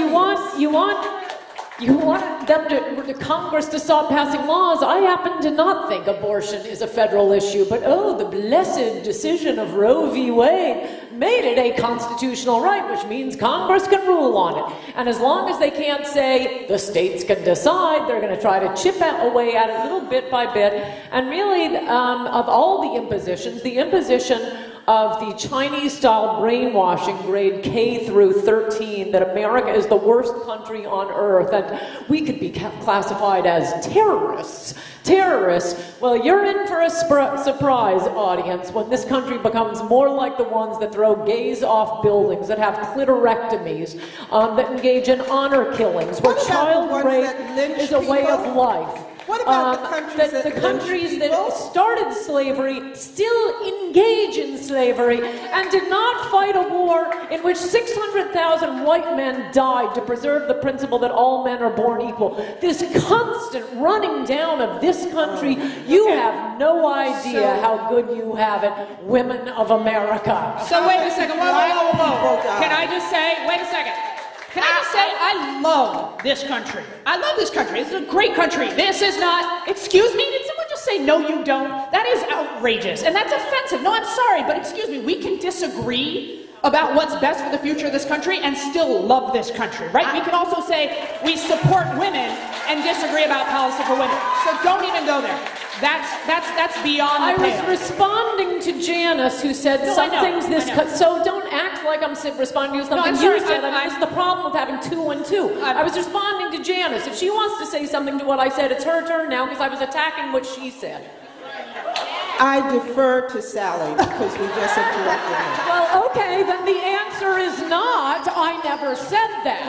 you want them to Congress to stop passing laws. I happen to not think abortion is a federal issue, but oh, the blessed decision of Roe v. Wade made it a constitutional right, which means Congress can rule on it. And as long as they can't say the states can decide, they're going to try to chip away at it little bit by bit. And really, of all the impositions, the imposition of the Chinese-style brainwashing grade K through 13, that America is the worst country on earth, and we could be classified as terrorists. Terrorists? Well, you're in for a surprise, audience, when this country becomes more like the ones that throw gays off buildings, that have clitorectomies, that engage in honor killings, where child rape is a way of life. What about the countries that started slavery still engage in slavery and did not fight a war in which 600,000 white men died to preserve the principle that all men are born equal? This constant running down of this country, you have no idea how good you have it, women of America. So wait a second. Whoa. Can I just say, wait a second. Can I just say, I love this country. I love this country. It's a great country. This is not, excuse me, did someone just say, no, you don't? That is outrageous, and that's offensive. No, I'm sorry, but excuse me, we can disagree about what's best for the future of this country and still love this country, right? We can also say we support women and disagree about policy for women. So don't even go there. That's beyond the pale. I was responding to Janus, who said so don't act like I'm responding to something you said. That's the problem with having two and two. I was responding to Janus. If she wants to say something to what I said, it's her turn now, because I was attacking what she said. I defer to Sally, because we just interrupted her. Well, okay, then the answer is not, I never said that.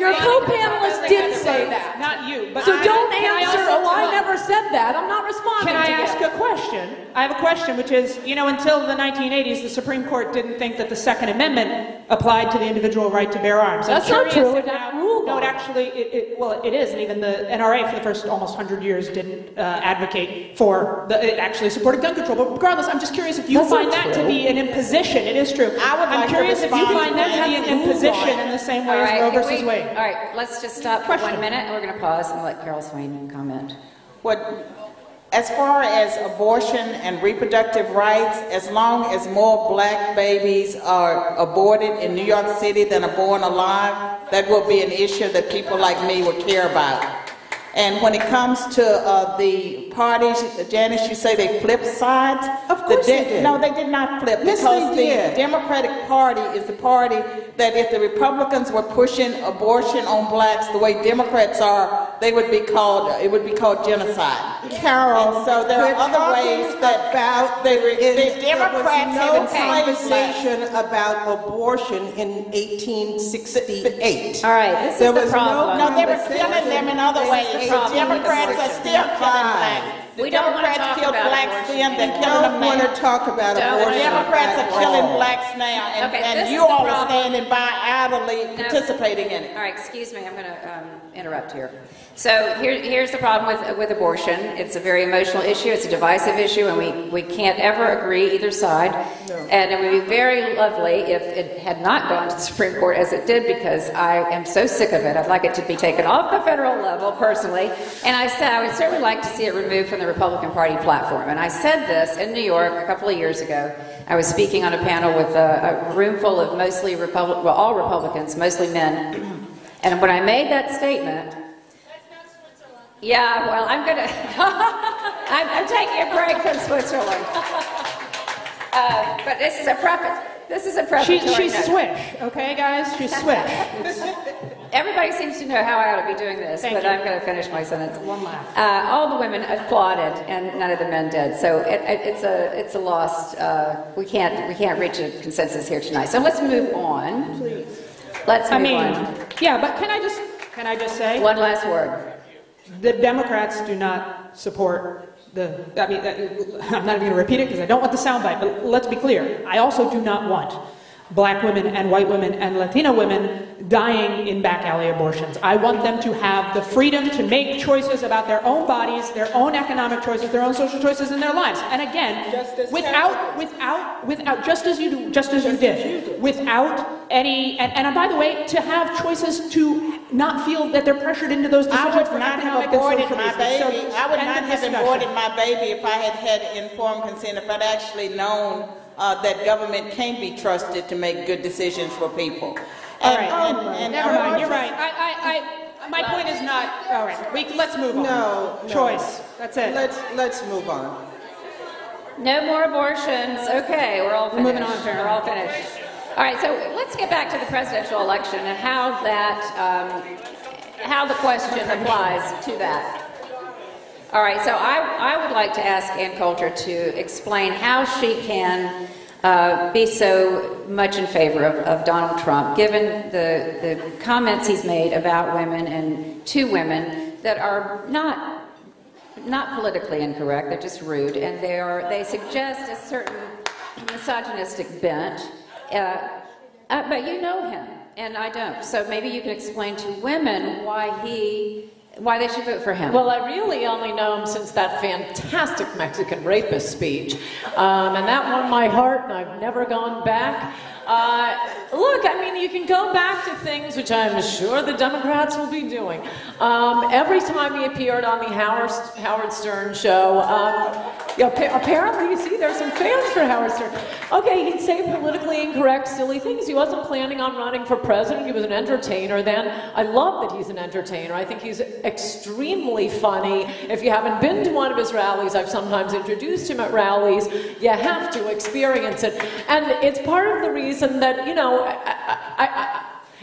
Your co-panelist did say that. Not you. But so don't answer, I never said that. I'm not responding. Can I ask a question? I have a question, which is, you know, until the 1980s, the Supreme Court didn't think that the Second Amendment applied to the individual right to bear arms. That's not true. No, it actually, it is, and even the NRA for the first almost 100 years didn't advocate for, it actually supported gun control. But regardless, I'm just curious if you find that to be an imposition. It is true. I'm curious if you find that to be an imposition in the same way as Roe versus Wade. All right, let's just stop for 1 minute, and we're going to pause and let Carol Swain comment. What? As far as abortion and reproductive rights, as long as more black babies are aborted in New York City than are born alive, that will be an issue that people like me will care about. And when it comes to the parties, Janice, you say they flipped sides? Of course they did. No, they did not flip. Yes, because the Democratic Party is the party that if the Republicans were pushing abortion on blacks the way Democrats are, they would be called, it would be called genocide. Carol, and so there are other ways that about the Democrats have a conversation about abortion in 1868. All right, this is the problem. No, they were killing them in other ways. The Democrats are still killing blacks. The Democrats killed blacks then, they're killing them now. We don't want to talk about abortion. The Democrats are killing blacks now, and you all are standing by idly participating in it. All right, excuse me, I'm going to interrupt here. So here's the problem with abortion. It's a very emotional issue, it's a divisive issue, and we can't ever agree either side. No. And it would be very lovely if it had not gone to the Supreme Court as it did, because I am so sick of it. I'd like it to be taken off the federal level, personally. And I would certainly like to see it removed from the Republican Party platform. And I said this in New York a couple of years ago. I was speaking on a panel with a room full of mostly Republicans, well, all Republicans, mostly men. And when I made that statement, yeah, well, I'm going to, I'm taking a break from Switzerland. But this is a preface. This is a preparatory note. She's swish, okay, guys? She's swish. Everybody seems to know how I ought to be doing this, but I'm going to finish my sentence. One laugh. All the women applauded, and none of the men did. So it's a lost. We can't reach a consensus here tonight. So let's move on. Please. Let's move on. Yeah, but can I just say one last word? The Democrats do not support. I'm not even going to repeat it because I don't want the soundbite, but let's be clear. I also do not want black women and white women and Latina women dying in back alley abortions. I want them to have the freedom to make choices about their own bodies, their own economic choices, their own social choices in their lives. And again, and by the way, to have choices to not feel that they're pressured into those decisions. I would not have aborted my baby. I would not have aborted my baby if I had informed consent, if I'd actually known that government can be trusted to make good decisions for people. Never mind. You're right. My point is not. All right. Let's move on. No choice. That's it. Let's move on. No more abortions. Okay, we're all finished. Moving on. We're all finished. All right. So let's get back to the presidential election and how that, how the question applies to that. All right, so I would like to ask Ann Coulter to explain how she can be so much in favor of Donald Trump, given the comments he's made about women and to women that are not politically incorrect, they're just rude, and they suggest a certain misogynistic bent, but you know him, and I don't, so maybe you can explain to women why they should vote for him. Well, I really only know him since that fantastic Mexican rapist speech, and that won my heart, and I've never gone back. Look, I mean, you can go back to things which I'm sure the Democrats will be doing. Every time he appeared on the Howard Stern show, apparently, you see, there's some fans for Howard Stern. Okay, he'd say politically incorrect, silly things. He wasn't planning on running for president. He was an entertainer then. I love that he's an entertainer. I think he's extremely funny. If you haven't been to one of his rallies, I've sometimes introduced him at rallies. You have to experience it. And it's part of the reason that, you know,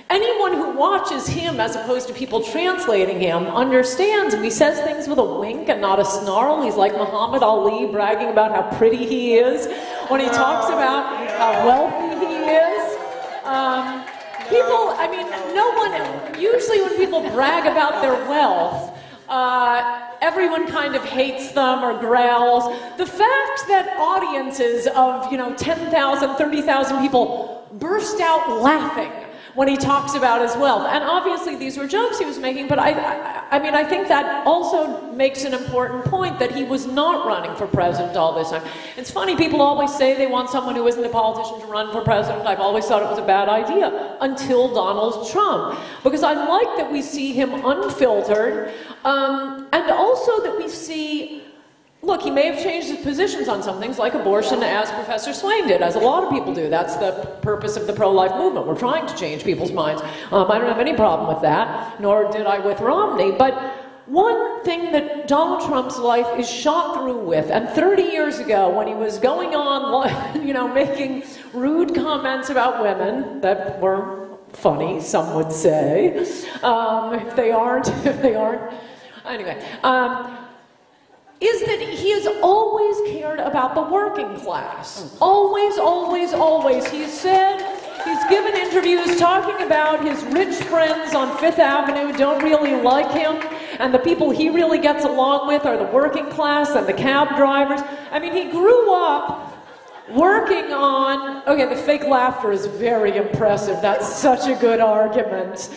anyone who watches him, as opposed to people translating him, understands him. He says things with a wink and not a snarl. He's like Muhammad Ali bragging about how pretty he is when he talks about how wealthy he is. People, I mean, no one, usually when people brag about their wealth, everyone kind of hates them or growls. The fact that audiences of, you know, 10,000, 30,000 people burst out laughing when he talks about his wealth. And obviously these were jokes he was making, but I mean, I think that also makes an important point that he was not running for president all this time. It's funny, people always say they want someone who isn't a politician to run for president. I've always thought it was a bad idea, until Donald Trump. Because I like that we see him unfiltered, and also that we see Look, he may have changed his positions on some things like abortion, as Professor Swain did, as a lot of people do. That's the purpose of the pro-life movement. We're trying to change people's minds. I don't have any problem with that, nor did I with Romney. But one thing that Donald Trump's life is shot through with, and 30 years ago when he was going on, making rude comments about women that were funny, some would say, if they aren't, anyway. Is that he has always cared about the working class. Always, always, always. He said, he's given interviews talking about his rich friends on Fifth Avenue don't really like him, and the people he really gets along with are the working class and the cab drivers. I mean, he grew up working on, okay, the fake laughter is very impressive. That's such a good argument.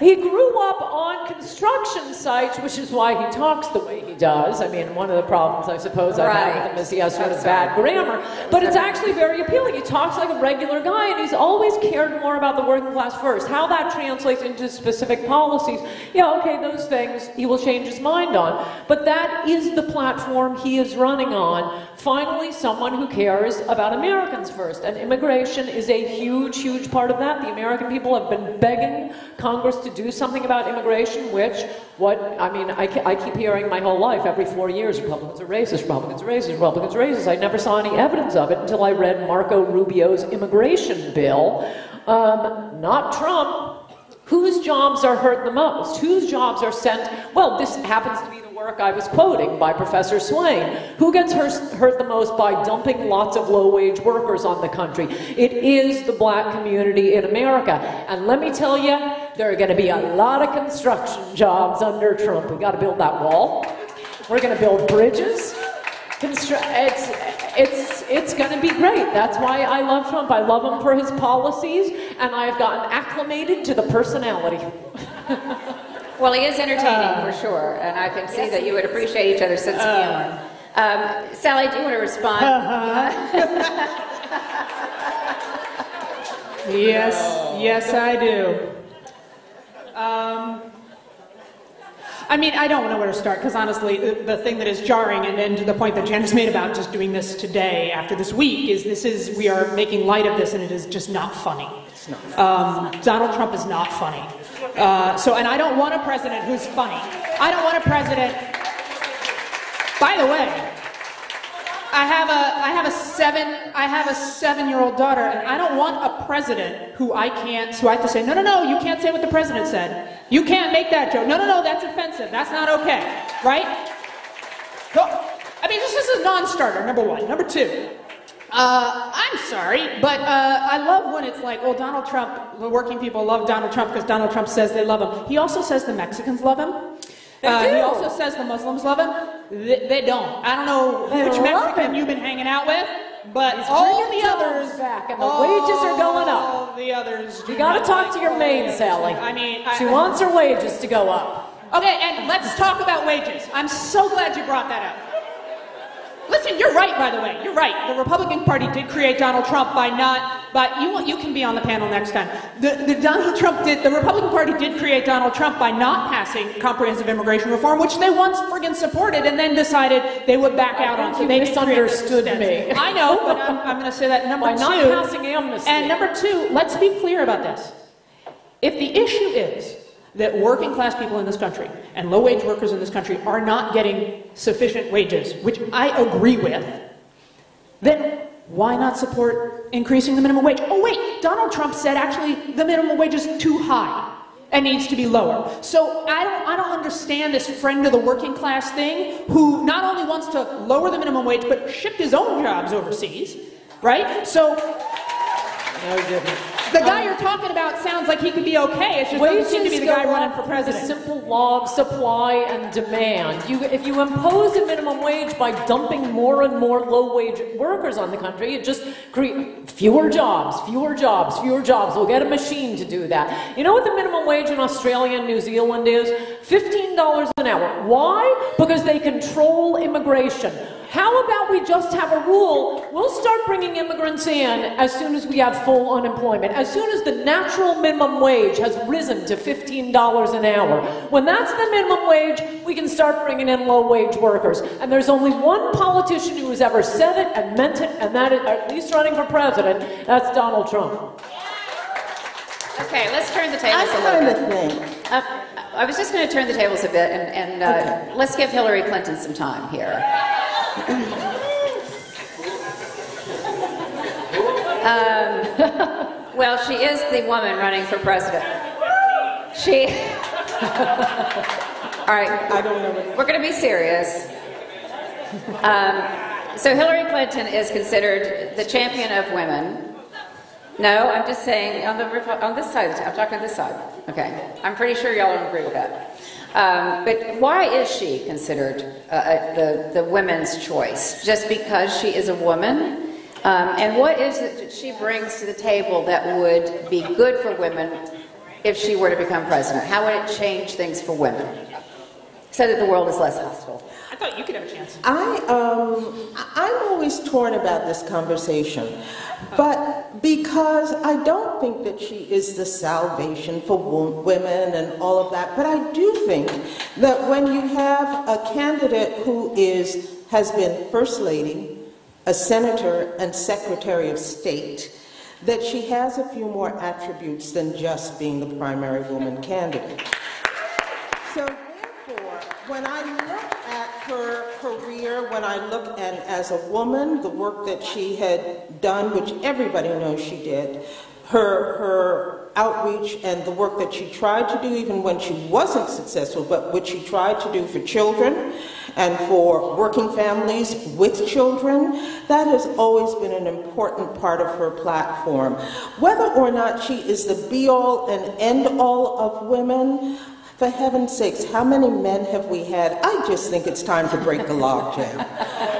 He grew up on construction sites, which is why he talks the way he does. I mean, one of the problems I suppose I've had with him is he has sort of bad grammar. But it's actually very appealing. He talks like a regular guy, and he's always cared more about the working class first. How that translates into specific policies, yeah, okay, those things he will change his mind on. But that is the platform he is running on. Finally, someone who cares about Americans first. And immigration is a huge, huge part of that. The American people have been begging Congress to do something about immigration, I keep hearing my whole life, every 4 years, Republicans are racist, Republicans are racist, Republicans are racist. I never saw any evidence of it until I read Marco Rubio's immigration bill, not Trump. Whose jobs are hurt the most? Whose jobs are sent? Well, this happens to be the work I was quoting by Professor Swain. Who gets hurt the most by dumping lots of low-wage workers on the country? It is the black community in America. And let me tell you, there are going to be a lot of construction jobs under Trump. We've got to build that wall. We're going to build bridges. It's going to be great. That's why I love Trump. I love him for his policies, and I've gotten acclimated to the personality. Well, he is entertaining for sure, and I can see that you would appreciate each other's sense of humor. Sally, do you want to respond? Yes, I do. I mean, I don't know where to start, because honestly, the thing that is jarring, and then to the point that Janus made about just doing this today after this week, is we are making light of this, and it is just not funny. It's not funny. Donald Trump is not funny. And I don't want a president who's funny. I don't want a president. By the way, I have a 7-year-old daughter, and I don't want a president who I have to say, no, you can't say what the president said. You can't make that joke. No, that's offensive. That's not okay, right? So, I mean, this is a non-starter, number one. Number two, I'm sorry, but I love when it's like, oh, Donald Trump, the working people love Donald Trump because Donald Trump says they love him. He also says the Mexicans love him. He also says the Muslims love him. They don't. I don't know which Mexican you've been hanging out with, but he's all the others back, and the wages are going up. All the others. You got to talk to your maid, Sally. I mean, she wants her wages to go up. Okay, and let's talk about wages. I'm so glad you brought that up. Listen, you're right, by the way. You're right. The Republican Party did create Donald Trump but you can be on the panel next time. The Republican Party did create Donald Trump by not passing comprehensive immigration reform, which they once friggin' supported and then decided they would back out on. So they misunderstood me. I know, but I'm going to say that number two. By not passing amnesty. And number two, let's be clear about this. If the issue is that working class people in this country and low-wage workers in this country are not getting sufficient wages, which I agree with, then why not support increasing the minimum wage? Oh wait, Donald Trump said actually the minimum wage is too high and needs to be lower. So I don't understand this friend of the working class thing who not only wants to lower the minimum wage but shipped his own jobs overseas, right? So no, he didn't. The guy you're talking about sounds like he could be okay. It just doesn't seem to be the guy running for president. The simple law of supply and demand. If you impose a minimum wage by dumping more and more low-wage workers on the country, it just creates fewer jobs. We'll get a machine to do that. You know what the minimum wage in Australia and New Zealand is? $15 an hour. Why? Because they control immigration. How about we just have a rule? We'll start bringing immigrants in as soon as we have full unemployment, as soon as the natural minimum wage has risen to $15 an hour. When that's the minimum wage, we can start bringing in low-wage workers. And there's only one politician who has ever said it and meant it, and that is, at least running for president, that's Donald Trump. Okay, let's turn the tables a little bit. I was just going to turn the tables a bit, and okay, let's give Hillary Clinton some time here. Well, she is the woman running for president. She... All right, we're going to be serious. So Hillary Clinton is considered the champion of women. No, I'm just saying on this side. I'm talking on this side. Okay, I'm pretty sure y'all don't agree with that. But why is she considered the women's choice? Just because she is a woman? And what is it that she brings to the table that would be good for women if she were to become president? How would it change things for women so that the world is less hostile? I thought you could have a chance. I'm always torn about this conversation. But because I don't think that she is the salvation for women and all of that, but I do think that when you have a candidate who has been First Lady, a Senator, and Secretary of State, that she has a few more attributes than just being the primary woman candidate. So therefore, when I look at her career, when I look at, as a woman, the work that she had done, which everybody knows she did, her outreach and the work that she tried to do even when she wasn't successful, but what she tried to do for children and for working families with children, that has always been an important part of her platform. Whether or not she is the be-all and end-all of women, for heaven's sakes, how many men have we had? I just think it's time to break the logjam.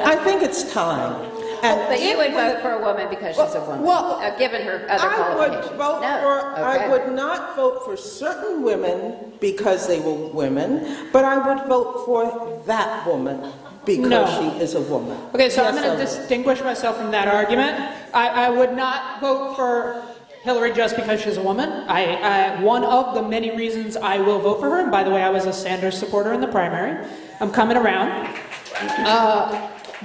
I think it's time. And but you would vote for a woman because she's a woman, given her other qualifications. I would not vote for certain women because they were women, but I would vote for that woman because she is a woman. Okay, so I'm going to distinguish myself from that argument. I would not vote for Hillary just because she's a woman. One of the many reasons I will vote for her, and by the way, I was a Sanders supporter in the primary. I'm coming around.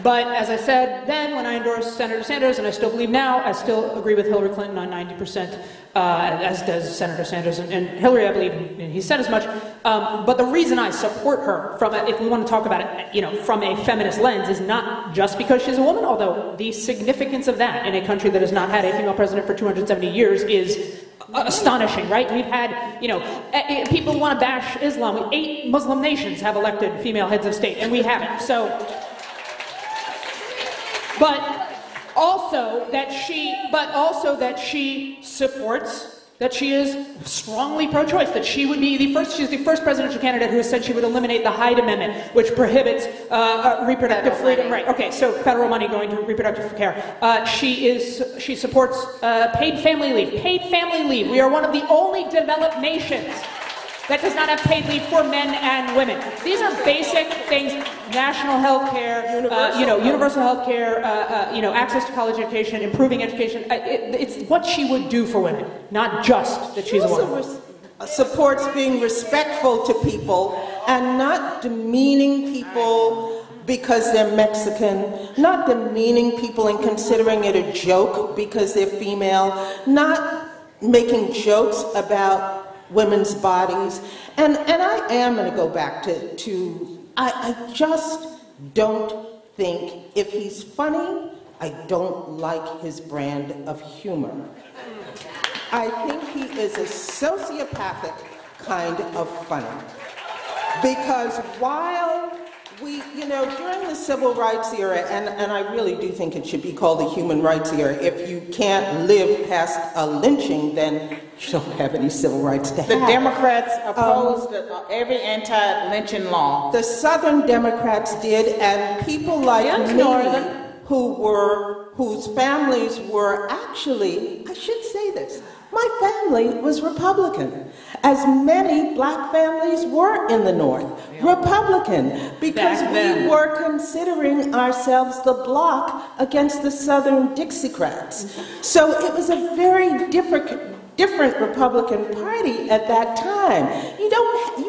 But as I said then, when I endorsed Senator Sanders, and I still believe now, I still agree with Hillary Clinton on 90%, as does Senator Sanders. And Hillary, I believe, and he said as much. But the reason I support her, if we want to talk about it, from a feminist lens, is not just because she's a woman, although the significance of that in a country that has not had a female president for 270 years is astonishing, right? We've had, people want to bash Islam. 8 Muslim nations have elected female heads of state, and we haven't. So. But also that she supports, that she is strongly pro-choice, that she would be the first, she's the first presidential candidate who has said she would eliminate the Hyde Amendment, which prohibits reproductive freedom. Right. Okay. So federal money going to reproductive care. She supports paid family leave. Paid family leave. We are one of the only developed nations that does not have paid leave for men and women. These are basic things: national health care, universal health care, access to college education, improving education. It's what she would do for women, not just that she's a woman. Supports being respectful to people and not demeaning people because they're Mexican, not demeaning people and considering it a joke because they're female, not making jokes about women's bodies, and I am going to go back I just don't think, if he's funny, I don't like his brand of humor. I think he is a sociopathic kind of funny. Because while we, during the civil rights era, and I really do think it should be called the human rights era, if you can't live past a lynching, then you don't have any civil rights to have. The Democrats opposed every anti-lynching law. The Southern Democrats did, and people like me, whose families were actually, I should say this, My family was Republican, as many black families were in the North, Republican, because we were considering ourselves the bloc against the Southern Dixiecrats. So it was a very different Republican Party at that time. You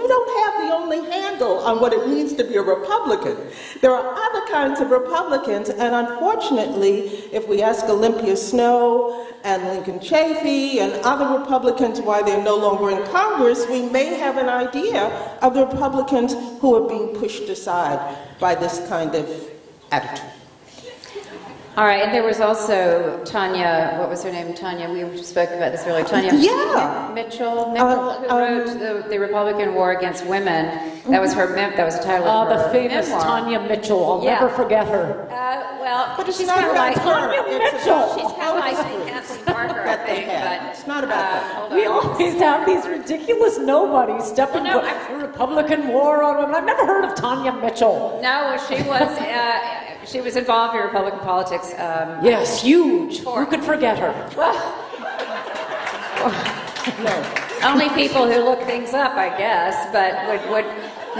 don't have the only handle on what it means to be a Republican. There are other kinds of Republicans, and unfortunately, if we ask Olympia Snow and Lincoln Chafee and other Republicans why they're no longer in Congress, we may have an idea of the Republicans who are being pushed aside by this kind of attitude. All right, and there was also Tanya, what was her name, Tanya, we spoke about this earlier, Tanya Mitchell, who wrote the Republican War Against Women. That was her, that was the title of her memoir. Tanya Mitchell, I'll never forget her. Well, but she's kind of like Tanya Mitchell. She's kind of like Kathleen Parker, I think, but it's not about that. We always have these ridiculous nobodies stepping into the Republican War on Women. I've never heard of Tanya Mitchell. No, she was... she was involved in Republican politics. Yes, huge. Who could forget her? Only people who look things up, I guess, but would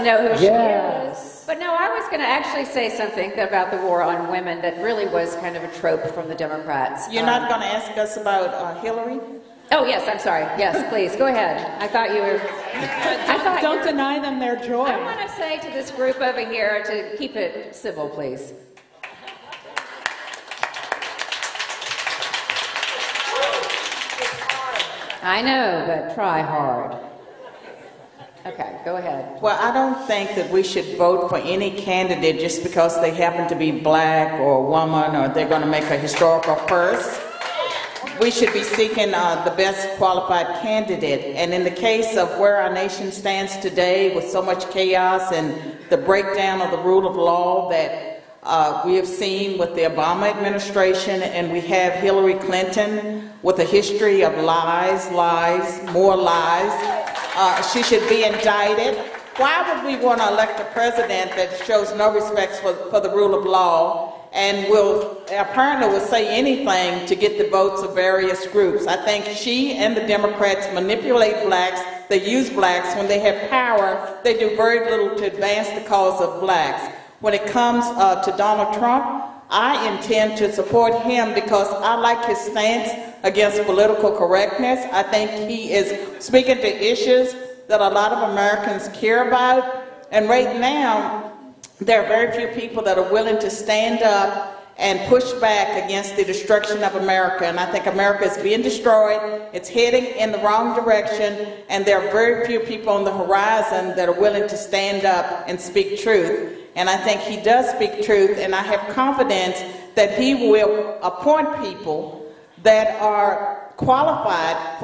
know who she is. But no, I was going to actually say something about the war on women that really was kind of a trope from the Democrats. You're not going to ask us about Hillary? Oh, yes, I'm sorry. Yes, please, go ahead. I thought you were... Don't deny them their joy. I want to say to this group over here to keep it civil, please. I know, but try hard. Okay, go ahead. Well, I don't think that we should vote for any candidate just because they happen to be black or a woman or they're going to make a historical first. We should be seeking the best qualified candidate. And in the case of where our nation stands today with so much chaos and the breakdown of the rule of law that we have seen with the Obama administration, and we have Hillary Clinton with a history of lies, lies, more lies, she should be indicted. Why would we want to elect a president that shows no respect for the rule of law and apparently will say anything to get the votes of various groups? I think she and the Democrats manipulate blacks. They use blacks. When they have power, they do very little to advance the cause of blacks. When it comes to Donald Trump, I intend to support him because I like his stance against political correctness. I think he is speaking to issues that a lot of Americans care about. And right now, there are very few people that are willing to stand up and push back against the destruction of America. And I think America is being destroyed. It's heading in the wrong direction. And there are very few people on the horizon that are willing to stand up and speak truth. And I think he does speak truth. And I have confidence that he will appoint people that are qualified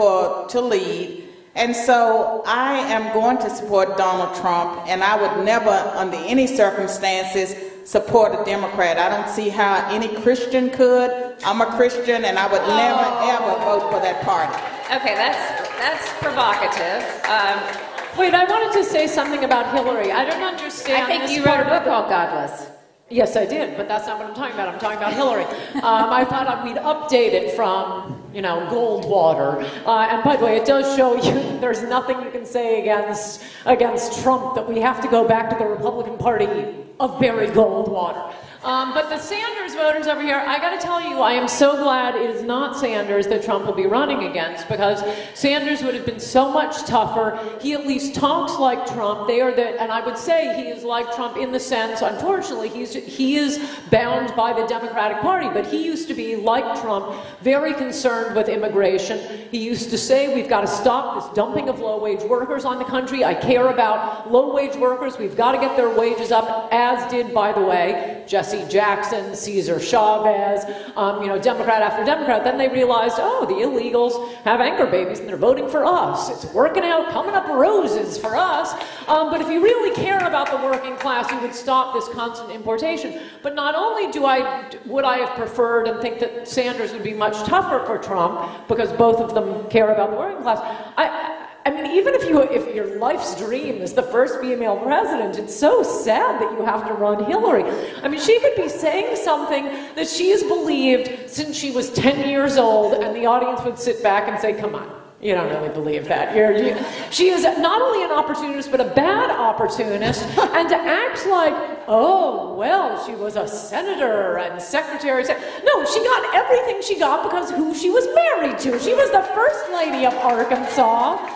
to lead. And so I am going to support Donald Trump, and I would never, under any circumstances, support a Democrat. I don't see how any Christian could. I'm a Christian, and I would never, ever vote for that party. Okay, that's provocative. Wait, I wanted to say something about Hillary. I don't understand. I think you wrote a book called Godless. Yes, I did, but that's not what I'm talking about. I'm talking about Hillary. I thought we'd update it from, you know, Goldwater. And by the way, it does show you that there's nothing you can say against Trump, that we have to go back to the Republican Party of Barry Goldwater. But the Sanders voters over here, I got to tell you, I am so glad it is not Sanders that Trump will be running against, because Sanders would have been so much tougher. He at least talks like Trump. And I would say he is like Trump in the sense, unfortunately, he is bound by the Democratic Party, but he used to be, like Trump, very concerned with immigration. He used to say, we've got to stop this dumping of low-wage workers on the country. I care about low-wage workers. We've got to get their wages up, as did, by the way, Jesse Jackson, Cesar Chavez, you know, Democrat after Democrat. Then they realized, oh, the illegals have anchor babies and they're voting for us. It's working out, coming up roses for us. But if you really care about the working class, you would stop this constant importation. But not only would I have preferred and think that Sanders would be much tougher for Trump, because both of them care about the working class, I mean, even if your life's dream is the first female president, it's so sad that you have to run Hillary. I mean, she could be saying something that she has believed since she was 10 years old, and the audience would sit back and say, come on, you don't really believe that. She is not only an opportunist, but a bad opportunist, and to act like, oh, well, she was a senator and secretary. No, she got everything she got because who she was married to. She was the first lady of Arkansas.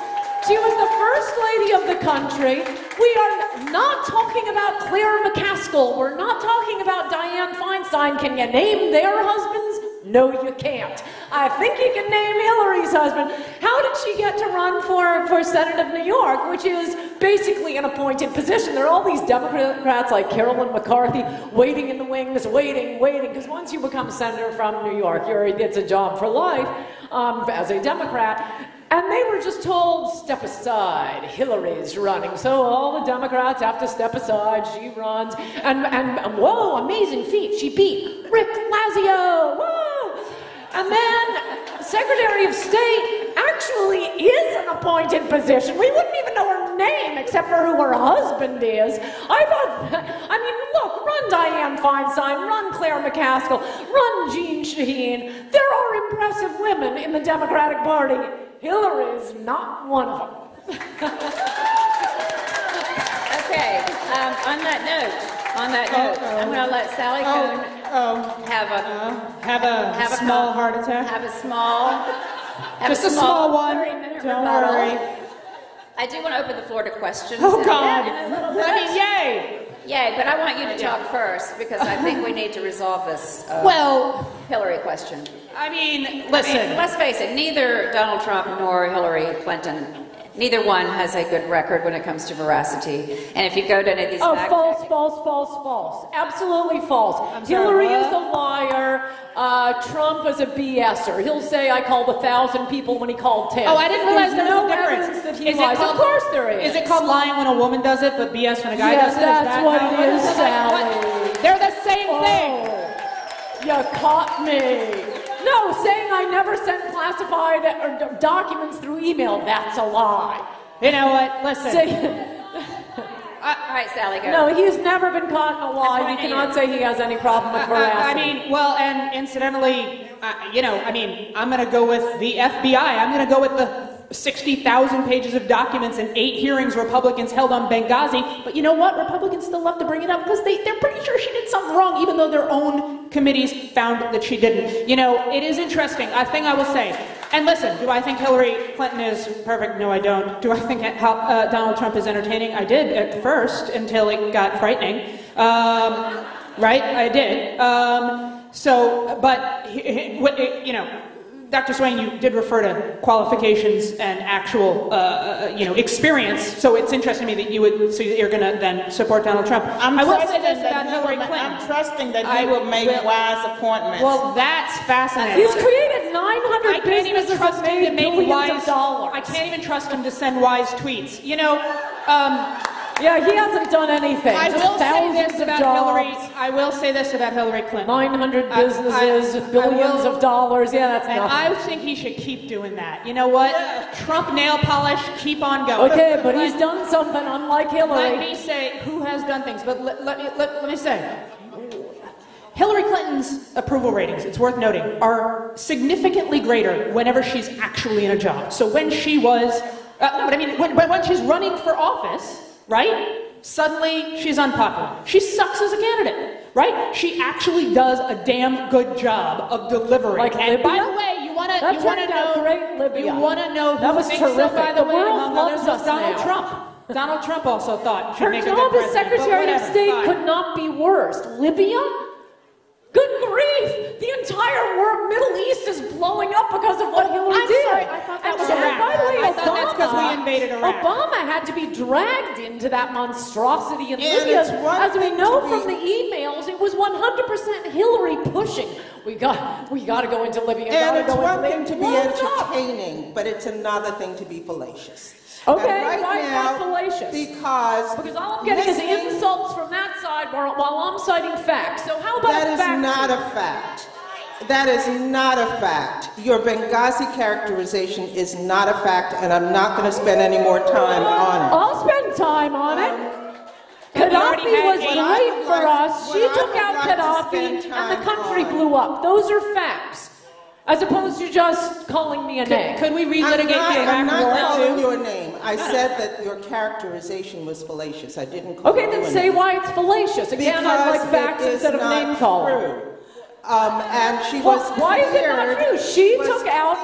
She was the first lady of the country. We are not talking about Claire McCaskill. We're not talking about Dianne Feinstein. Can you name their husbands? No, you can't. I think you can name Hillary's husband. How did she get to run for Senate of New York, which is basically an appointed position? There are all these Democrats like Carolyn McCarthy waiting in the wings, waiting, because once you become senator from New York, it's a job for life as a Democrat. And they were just told, step aside, Hillary's running. So all the Democrats have to step aside, she runs. And whoa, amazing feat, she beat Rick Lazio, whoa! And then Secretary of State actually is an appointed position. We wouldn't even know her name except for who her husband is. I thought, I mean, look, run Dianne Feinstein, run Claire McCaskill, run Jean Shaheen. There are impressive women in the Democratic Party. Hillary is not one of them. Okay. On that note, I'm going to let Sally Kohn have a small heart attack. Just a small one. Don't worry. I do want to open the floor to questions. Oh God! Yay! But I want you to talk first because I think we need to resolve this Hillary question. I mean, listen. I mean, let's face it. Neither Donald Trump nor Hillary Clinton, neither one has a good record when it comes to veracity. And if you go to any of these, false, absolutely false. Hillary is a liar. Trump is a BSer. He'll say, "I called 1,000 people when he called 10." Oh, I didn't realize there was no difference that he lies. Of course there is. Is it called lying when a woman does it, but BS when a guy does it? Yes, that's what it is, Sally. They're the same thing. You caught me. No, saying I never sent classified or documents through email, that's a lie. You know what? Listen. All right, Sally, go. No, he's never been caught in a lie. You cannot say he has any problem with veracity. And incidentally, I'm going to go with the FBI. I'm going to go with the 60,000 pages of documents and 8 hearings Republicans held on Benghazi. But you know what? Republicans still love to bring it up because they're pretty sure she did something wrong, even though their own committees found that she didn't. You know, it is interesting. A thing I will say, and listen, do I think Hillary Clinton is perfect? No, I don't. Do I think Donald Trump is entertaining? I did at first until it got frightening. Right? I did. Dr. Swain, you did refer to qualifications and actual, experience. So it's interesting to me that you're going to then support Donald Trump. I will say this about Hillary Clinton. I'm trusting that he will make wise appointments. Well, that's fascinating. He's created 900 businesses that made billions of dollars. I can't even trust him to send wise tweets. Yeah, he hasn't done anything. I will say this about Hillary Clinton. 900 businesses, billions of dollars. Yeah, that's nothing. And I think he should keep doing that. You know what? Trump nail polish, keep on going. Okay, but he's done something unlike Hillary. Let me say who has done things, but let me say. Hillary Clinton's approval ratings, it's worth noting, are significantly greater whenever she's actually in a job. So when she was, when she's running for office, right? Suddenly, she's unpopular. She sucks as a candidate, right? She actually does a damn good job of delivering. Like Libya? By the way, you want to know who was terrific. So, by the way, among others, Donald Trump. Donald Trump also thought she should make a good job. Her job as Secretary of State could not be worse. Libya? Good grief! The entire world, Middle East, is blowing up because of what Hillary did. Sorry, I thought that was Iraq. By the way, I thought that's because we invaded Iraq. Obama had to be dragged into that monstrosity in Libya. As we know from the emails, it was 100% Hillary pushing. We got to go into Libya. And it's one thing to be entertaining, but it's another thing to be fallacious. Okay, why is that fallacious? Because all I'm getting is insults from that side while I'm citing facts. So how about that is not a fact. That is not a fact. Your Benghazi characterization is not a fact, and I'm not going to spend any more time on it. I'll spend time on it. Gaddafi was great for us. She took out Gaddafi, and the country blew up. Those are facts. As opposed to just calling me a name. Could we relitigate the Iraq War? I'm not calling you a name. I said that your characterization was fallacious. I didn't call you a name. Okay, then say why it's fallacious. Again, I like facts instead of name calling. And she was cleared. Why is it not true? She took out,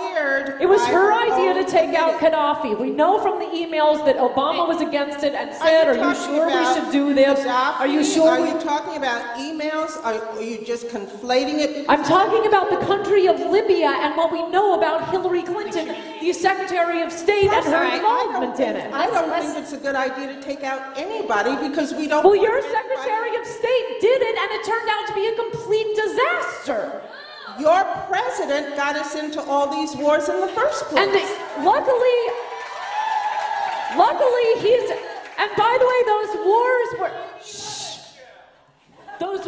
it was her idea to take out Gaddafi. We know from the emails that Obama was against it and said, are you sure we should do this? Are you sure? Are you talking about emails? Are you just conflating it? I'm talking about the country of Libya and what we know about Hillary Clinton, the Secretary of State, and her involvement in it. I don't think it's a good idea to take out anybody because we don't. Well, your Secretary of State did it and it turned out to be a complete disaster. Your president got us into all these wars in the first place. And luckily he's, and by the way, those wars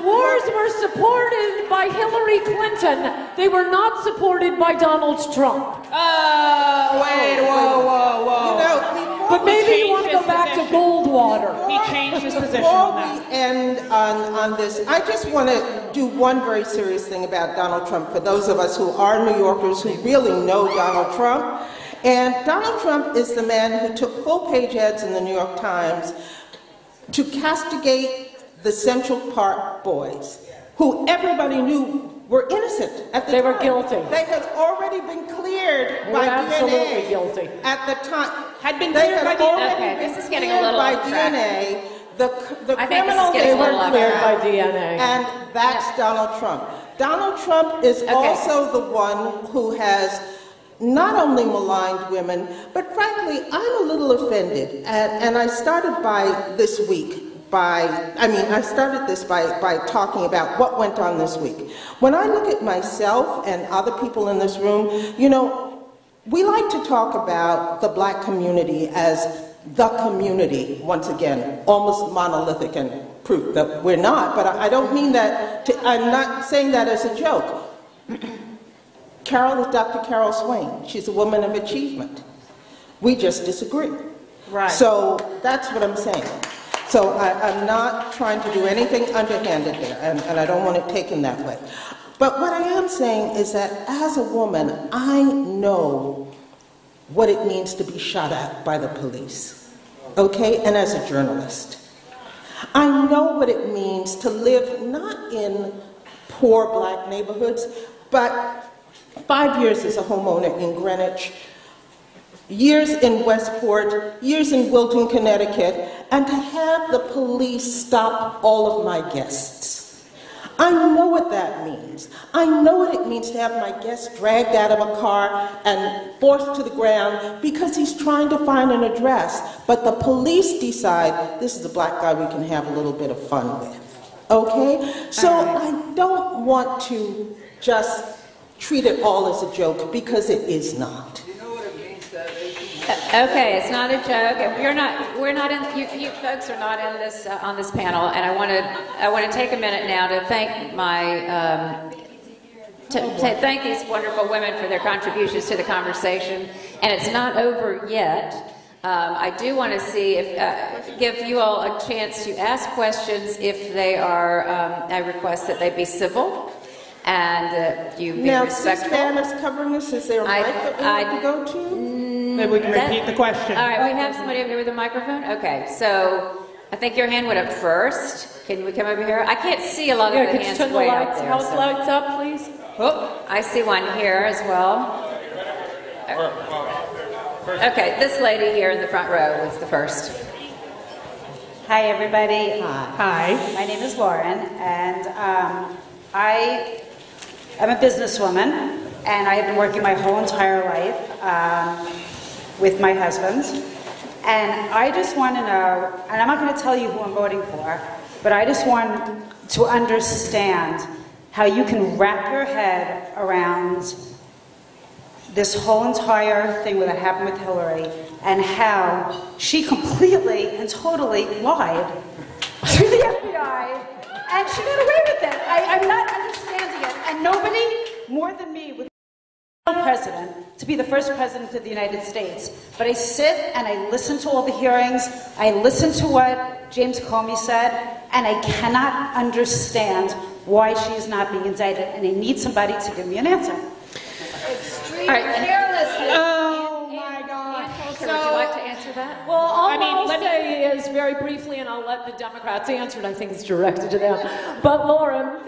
were supported by Hillary Clinton. They were not supported by Donald Trump. Wait, whoa. You know, but maybe you want to go back to Goldwater. He changed his position on that. Before we end on this, I just want to do one very serious thing about Donald Trump for those of us who are New Yorkers who really know Donald Trump. And Donald Trump is the man who took full-page ads in the New York Times to castigate the Central Park boys, who everybody knew were innocent at the time. They were guilty. They had already been cleared by DNA. Guilty. At the time. Had been cleared by DNA. Okay, this is getting a little by DNA. The criminals, they were cleared by DNA. And that's Donald Trump. Donald Trump is also the one who has not only maligned women, but frankly, I'm a little offended. And I started by this week. I started this by talking about what went on this week. When I look at myself and other people in this room, you know, we like to talk about the black community as the community, once again, almost monolithic and proof that we're not, but I don't mean that, I'm not saying that as a joke. Carol is Dr. Carol Swain. She's a woman of achievement. We just disagree. Right. So that's what I'm saying. So I'm not trying to do anything underhanded there, and I don't want it taken that way. But what I am saying is that as a woman, I know what it means to be shot at by the police, okay? And as a journalist, I know what it means to live not in poor black neighborhoods, but 5 years as a homeowner in Greenwich, years in Westport, years in Wilton, Connecticut, and to have the police stop all of my guests. I know what that means. I know what it means to have my guest dragged out of a car and forced to the ground because he's trying to find an address, but the police decide this is a black guy we can have a little bit of fun with, okay? So I don't want to just treat it all as a joke because it is not. Okay, it's not a joke. You folks are not in this on this panel, and I want to take a minute now to thank my thank these wonderful women for their contributions to the conversation. And it's not over yet. I do want to see if give you all a chance to ask questions if they are. I request that they be civil. And you be respectful. Now, C-SPAN is covering this. Is there a mic that we want to go to? Maybe we can repeat the question. All right, we have somebody over here with a microphone. Okay, so I think your hand went up first. Can we come over here? I can't see a lot of the hands way up there. House lights up, please. Oh, I see one here as well. Okay, this lady here in the front row was the first. Hi, everybody. Hi. My name is Lauren, and I'm a businesswoman, and I have been working my whole entire life with my husband. And I just want to know, and I'm not going to tell you who I'm voting for, but I just want to understand how you can wrap your head around this whole entire thing that happened with Hillary, and how she completely and totally lied to the FBI, and she got away with it. I'm not understanding it, and nobody more than me with the president to be the first president of the United States. But I sit and I listen to all the hearings, I listen to what James Comey said, and I cannot understand why she is not being indicted, and I need somebody to give me an answer. Extreme carelessness. Oh, my God. Ann Coulter, would you like to answer that? Well, let me say is very briefly, and I'll let the Democrats answer it. I think it's directed to them. But, Lauren,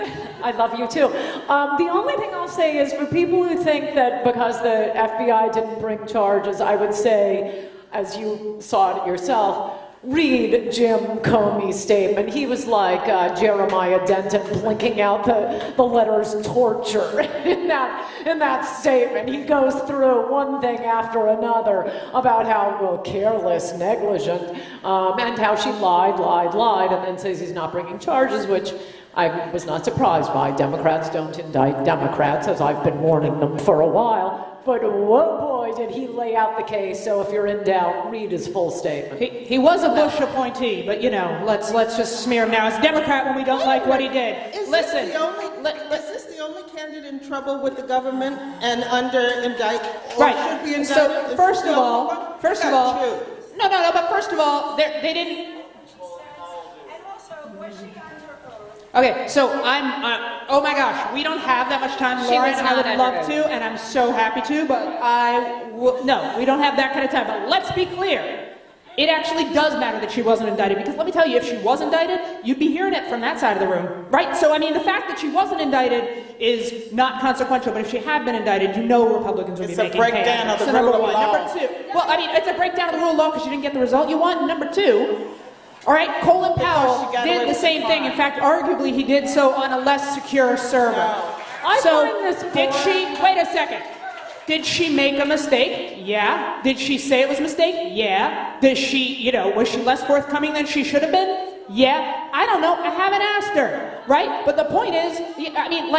I love you, too. The only thing I'll say is for people who think that because the FBI didn't bring charges, I would say, as you saw it yourself, read Jim Comey's statement. He was like Jeremiah Denton blinking out the letters torture in that statement. He goes through one thing after another about how, well, careless, negligent, and how she lied, and then says he's not bringing charges, which I was not surprised by. Democrats don't indict Democrats, as I've been warning them for a while. But whoa, boy, did he lay out the case. So if you're in doubt, read his full statement. He was a Bush appointee, but, you know, let's just smear him now as Democrat when we don't like what he did. Listen. Is this the only candidate in trouble with the government and under indict? Right. Should be indicted? So first of all, they didn't. And also, was she under oath? Okay. So oh my gosh, we don't have that much time, Lauren, and I would love to, and I'm so happy to, but no, we don't have that kind of time. But let's be clear, it actually does matter that she wasn't indicted, because let me tell you, if she was indicted, you'd be hearing it from that side of the room, right? So, I mean, the fact that she wasn't indicted is not consequential, but if she had been indicted, you know Republicans would be making hay. It's a breakdown of the rule of law. Number two, well, I mean, it's a breakdown of the rule of law because you didn't get the result you want. Number two, all right, Colin Powell did the same thing. In fact, arguably, he did so on a less secure server. Wait a second. Did she make a mistake? Yeah. Did she say it was a mistake? Yeah. Did she, was she less forthcoming than she should have been? Yeah. I don't know. I haven't asked her, right? But the point is, I mean,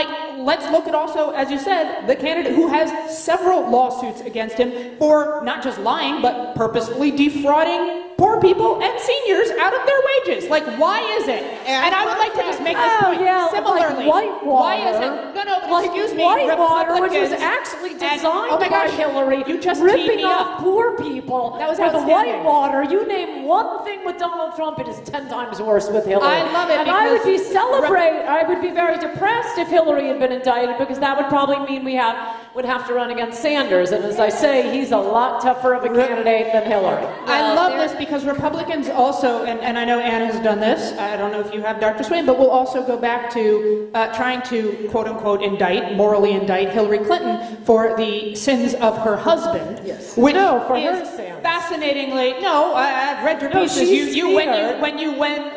let's look at also, as you said, the candidate who has several lawsuits against him for not just lying, but purposefully defrauding poor people and seniors out of their wages. Like, why is it? And I would like to just make this point. Similarly, like Whitewater. Why is it? Whitewater, which was actually designed by Hillary, you just ripping off poor people. That was how the Whitewater. You name one thing with Donald Trump, it is 10 times worse with Hillary. I love it. And I would be very depressed if Hillary had been indicted, because that would probably mean we would have to run against Sanders. And as I say, he's a lot tougher of a candidate than Hillary. I love this, because Republicans also, and I know Ann has done this, I don't know if you have, Dr. Swain, but we'll also go back to trying to, quote-unquote, morally indict Hillary Clinton for the sins of her husband. Yes. Fascinatingly, I've read your pieces.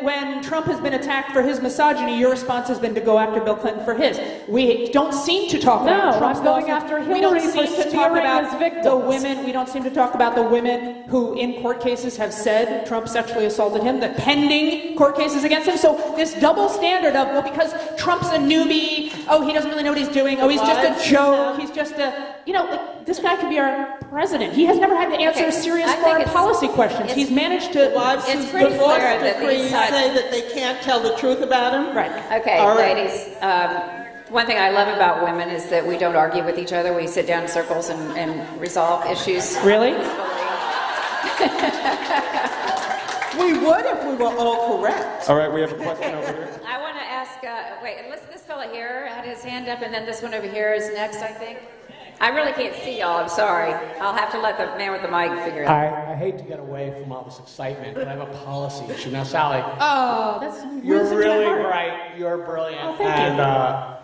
When Trump has been attacked for his misogyny, your response has been to go after Bill Clinton for his. We don't seem to talk about Trump's going after Hillary. We don't seem to talk about the women. We don't seem to talk about the women who, in court cases, have said Trump sexually assaulted him. The pending court cases against him. So this double standard of, well, because Trump's a newbie, oh, he doesn't really know what he's doing. Oh, he's just a joke. He's just a, this guy could be our president. He has never had to answer serious foreign policy questions. He's managed to. It's pretty clear that these say that they can't tell the truth about him. Right. Okay, ladies. One thing I love about women is that we don't argue with each other. We sit down in circles and resolve issues. Really? We would if we were all correct. All right, we have a question over here. I want to ask. This fella here had his hand up, and then this one over here is next, I think. I really can't see y'all, I'm sorry. I'll have to let the man with the mic figure it out. I hate to get away from all this excitement, but I have a policy issue. Now, Sally, you're really right. You're brilliant. Oh, thank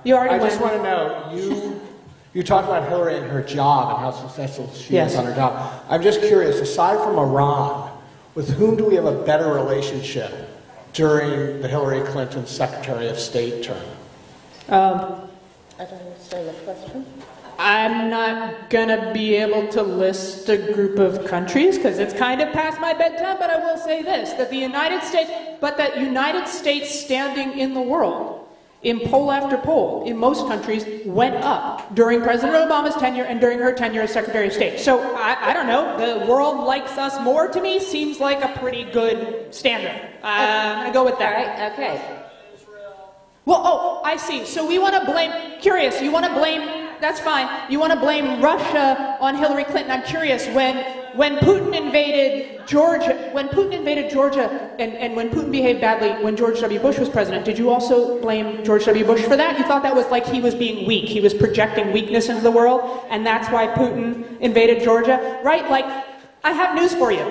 you. I just want to know, you talked about Hillary and her job and how successful she is on her job. I'm just curious, aside from Iran, with whom do we have a better relationship during the Hillary Clinton Secretary of State term? I don't understand the question. I'm not going to be able to list a group of countries because it's kind of past my bedtime, but I will say this, that that United States standing in the world, in poll after poll, in most countries, went up during President Obama's tenure and during her tenure as Secretary of State. So, I don't know, the world likes us more, to me, seems like a pretty good standard. I'm going to go with that. All right, okay. Well, I see. So we want to blame, you want to blame that's fine. You want to blame Russia on Hillary Clinton. I'm curious, when Putin invaded Georgia, and when Putin behaved badly when George W. Bush was president, did you also blame George W. Bush for that? You thought that was like he was being weak, he was projecting weakness into the world, and that's why Putin invaded Georgia, right? Like, I have news for you.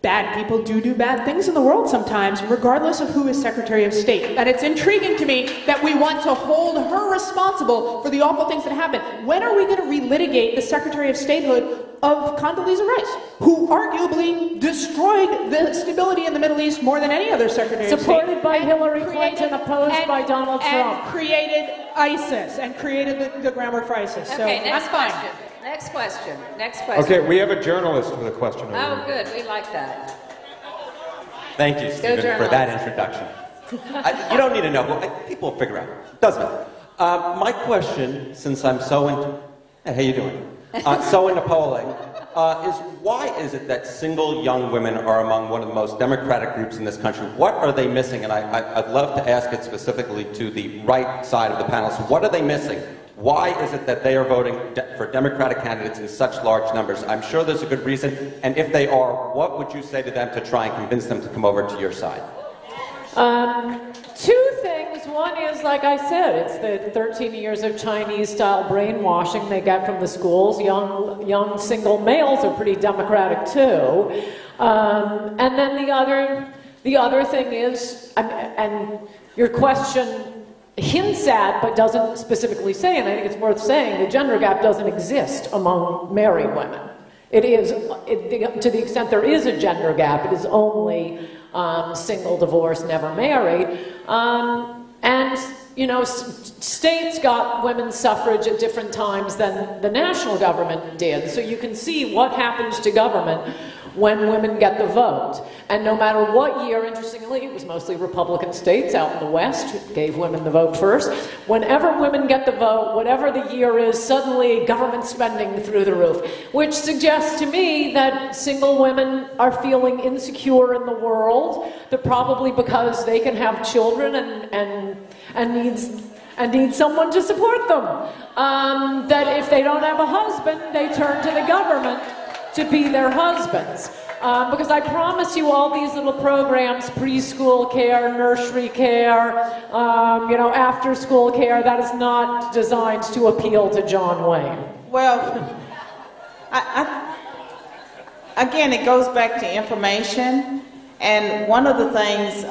Bad people do bad things in the world sometimes, regardless of who is Secretary of State. And it's intriguing to me that we want to hold her responsible for the awful things that happen. When are we going to relitigate the Secretary of Statehood of Condoleezza Rice, who arguably destroyed the stability in the Middle East more than any other Secretary of State? Supported by Hillary Clinton, opposed by Donald Trump. And created ISIS, and created the groundwork for ISIS. Okay, so that's fine. Question. Next question. Next question. Okay, we have a journalist with a question. Oh, good. We like that. Thank you, Stephen, for that introduction. You don't need to know. People will figure out. Doesn't matter. My question, since I'm so into hey, how you doing? So into polling, is why is it that single young women are among one of the most democratic groups in this country? What are they missing? And I'd love to ask it specifically to the right side of the panel. So what are they missing? Why is it that they are voting for Democratic candidates in such large numbers? I'm sure there's a good reason, and if they are, what would you say to them to try and convince them to come over to your side? Two things. One is, like I said, it's the 13 years of Chinese-style brainwashing they got from the schools. Young single males are pretty democratic, too. And then the other thing is, and your question hints at, but doesn't specifically say, and I think it's worth saying, the gender gap doesn't exist among married women. It is, to the extent there is a gender gap, it is only single, divorced, never married. And, you know, states got women's suffrage at different times than the national government did, so you can see what happens to government when women get the vote. And no matter what year, interestingly, it was mostly Republican states out in the West who gave women the vote first. Whenever women get the vote, whatever the year is, suddenly government spending through the roof, which suggests to me that single women are feeling insecure in the world, that probably because they can have children and need someone to support them, that if they don't have a husband, they turn to the government to be their husbands. Because I promise you all these little programs, preschool care, nursery care, you know, after school care, that is not designed to appeal to John Wayne. Well, I again, it goes back to information. And one of the things,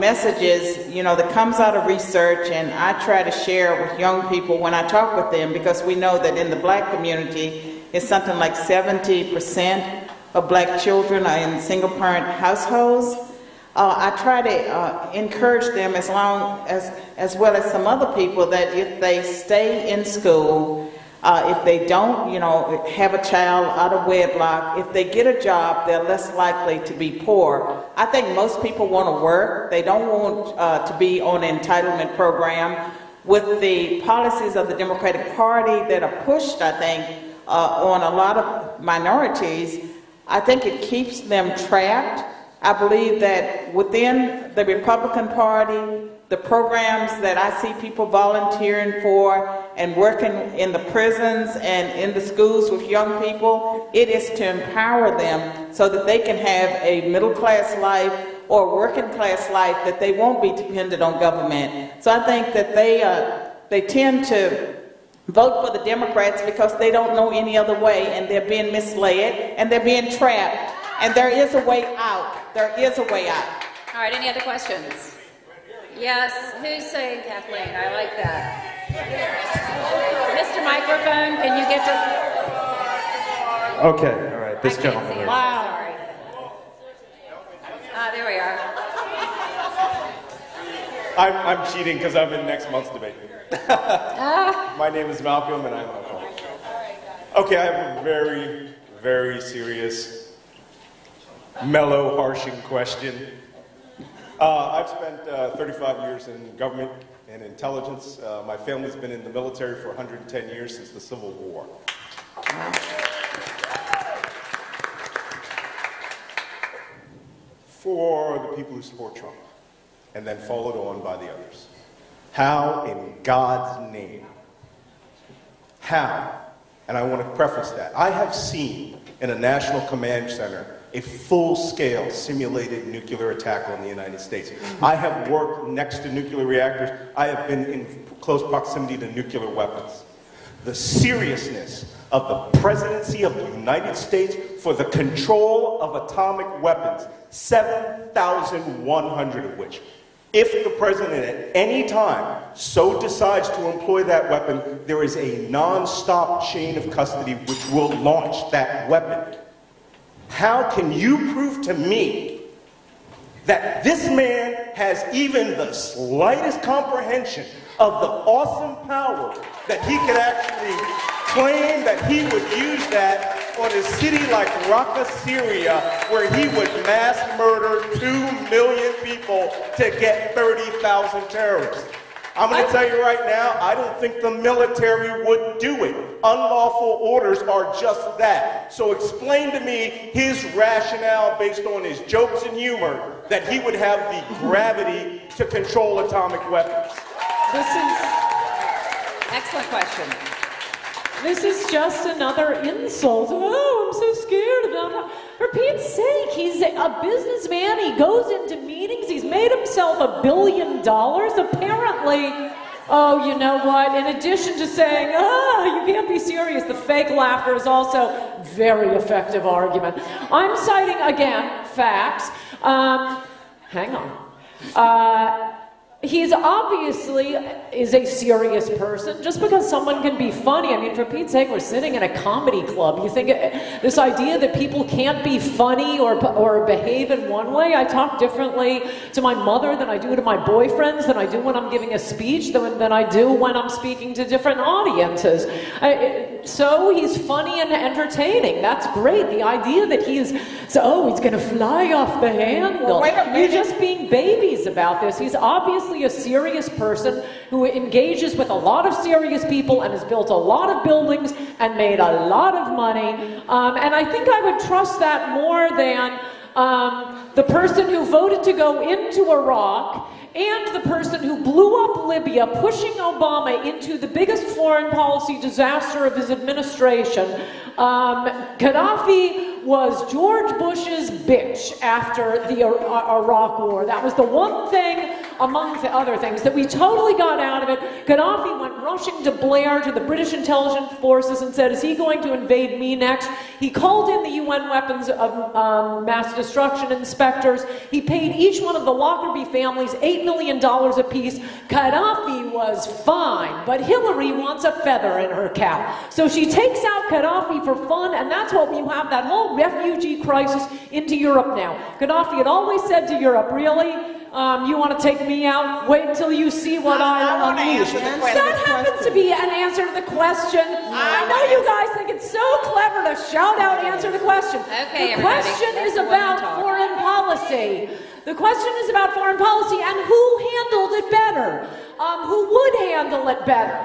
messages, you know, that comes out of research, and I try to share with young people when I talk with them, because we know that in the black community, it's something like 70% of black children are in single-parent households. I try to encourage them, as well as some other people, that if they stay in school, if they don't, you know, have a child out of wedlock, if they get a job, they're less likely to be poor. I think most people want to work. They don't want to be on an entitlement program. With the policies of the Democratic Party that are pushed, I think, on a lot of minorities, I think it keeps them trapped. I believe that within the Republican Party, the programs that I see people volunteering for and working in the prisons and in the schools with young people, it is to empower them so that they can have a middle-class life or a working-class life that they won't be dependent on government. So I think that they tend to vote for the Democrats because they don't know any other way, and they're being misled, and they're being trapped, and there is a way out. There is a way out. All right, any other questions? Yes, who's saying Kathleen? I like that. Mr. Microphone, can you get to... Okay, all right, this gentleman here. Wow. Sorry. Ah, there we are. I'm cheating because I'm in next month's debate. My name is Malcolm, and I'm okay. I have a very, very serious, mellow, harshing question. I've spent 35 years in government and intelligence. My family's been in the military for 110 years since the Civil War. For the people who support Trump, and then followed on by the others. How in God's name how, and I want to preface that, I have seen in a national command center a full-scale simulated nuclear attack on the United States. I have worked next to nuclear reactors. I have been in close proximity to nuclear weapons. The seriousness of the presidency of the United States for the control of atomic weapons, 7,100 of which, if the president at any time so decides to employ that weapon, there is a non-stop chain of custody which will launch that weapon. How can you prove to me that this man has even the slightest comprehension of the awesome power that he could actually claim that he would use that on a city like Raqqa, Syria, where he would mass murder 2 million people to get 30,000 terrorists? I'm going to tell you right now, I don't think the military would do it. Unlawful orders are just that. So explain to me his rationale based on his jokes and humor that he would have the gravity to control atomic weapons. This is... Excellent question. This is just another insult. Oh, I'm so scared about it. For Pete's sake, he's a businessman. He goes into meetings. He's made himself $1 billion. Apparently, oh, you know what? In addition to saying, oh, you can't be serious, the fake laughter is also very effective argument. I'm citing, again, facts. Hang on. He's obviously is a serious person. Just because someone can be funny, I mean, for Pete's sake, we're sitting in a comedy club. You think this idea that people can't be funny or behave in one way? I talk differently to my mother than I do to my boyfriends, than I do when I'm giving a speech, than I do when I'm speaking to different audiences. So he's funny and entertaining. That's great. The idea that he's going to fly off the handle. Well, you're just being babies about this. He's obviously a serious person who engages with a lot of serious people and has built a lot of buildings and made a lot of money. And I think I would trust that more than the person who voted to go into Iraq and the person who blew up Libya, pushing Obama into the biggest foreign policy disaster of his administration. Gaddafi was George Bush's bitch after the Iraq war. That was the one thing, among the other things, that we totally got out of it. Gaddafi went rushing to Blair, to the British intelligence forces, and said, is he going to invade me next? He called in the UN weapons of mass destruction inspectors. He paid each one of the Lockerbie families $8 million apiece. Gaddafi was fine, but Hillary wants a feather in her cap. So she takes out Gaddafi for fun, and that's what you have, that whole refugee crisis into Europe now. Gaddafi had always said to Europe, really? You want to take me out? Wait until you see what I want to answer. That happens to be an answer to the question. I know you guys think it's so clever to shout out answer the question. Okay, the question is about foreign policy. The question is about foreign policy and who handled it better, who would handle it better.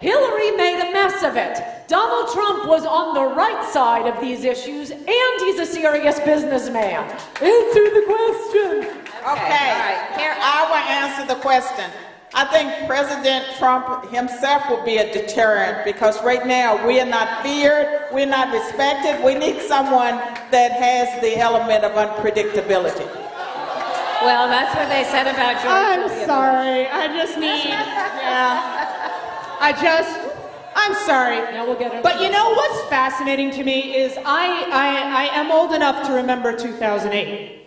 Hillary made a mess of it. Donald Trump was on the right side of these issues, and he's a serious businessman. Answer the question. Okay. All right. Here, I will answer the question. I think President Trump himself will be a deterrent, because right now we are not feared, we're not respected. We need someone that has the element of unpredictability. Well, that's what they said about George. I'm sorry. I'm sorry. Now we'll get it. But you know what's fascinating to me is I am old enough to remember 2008.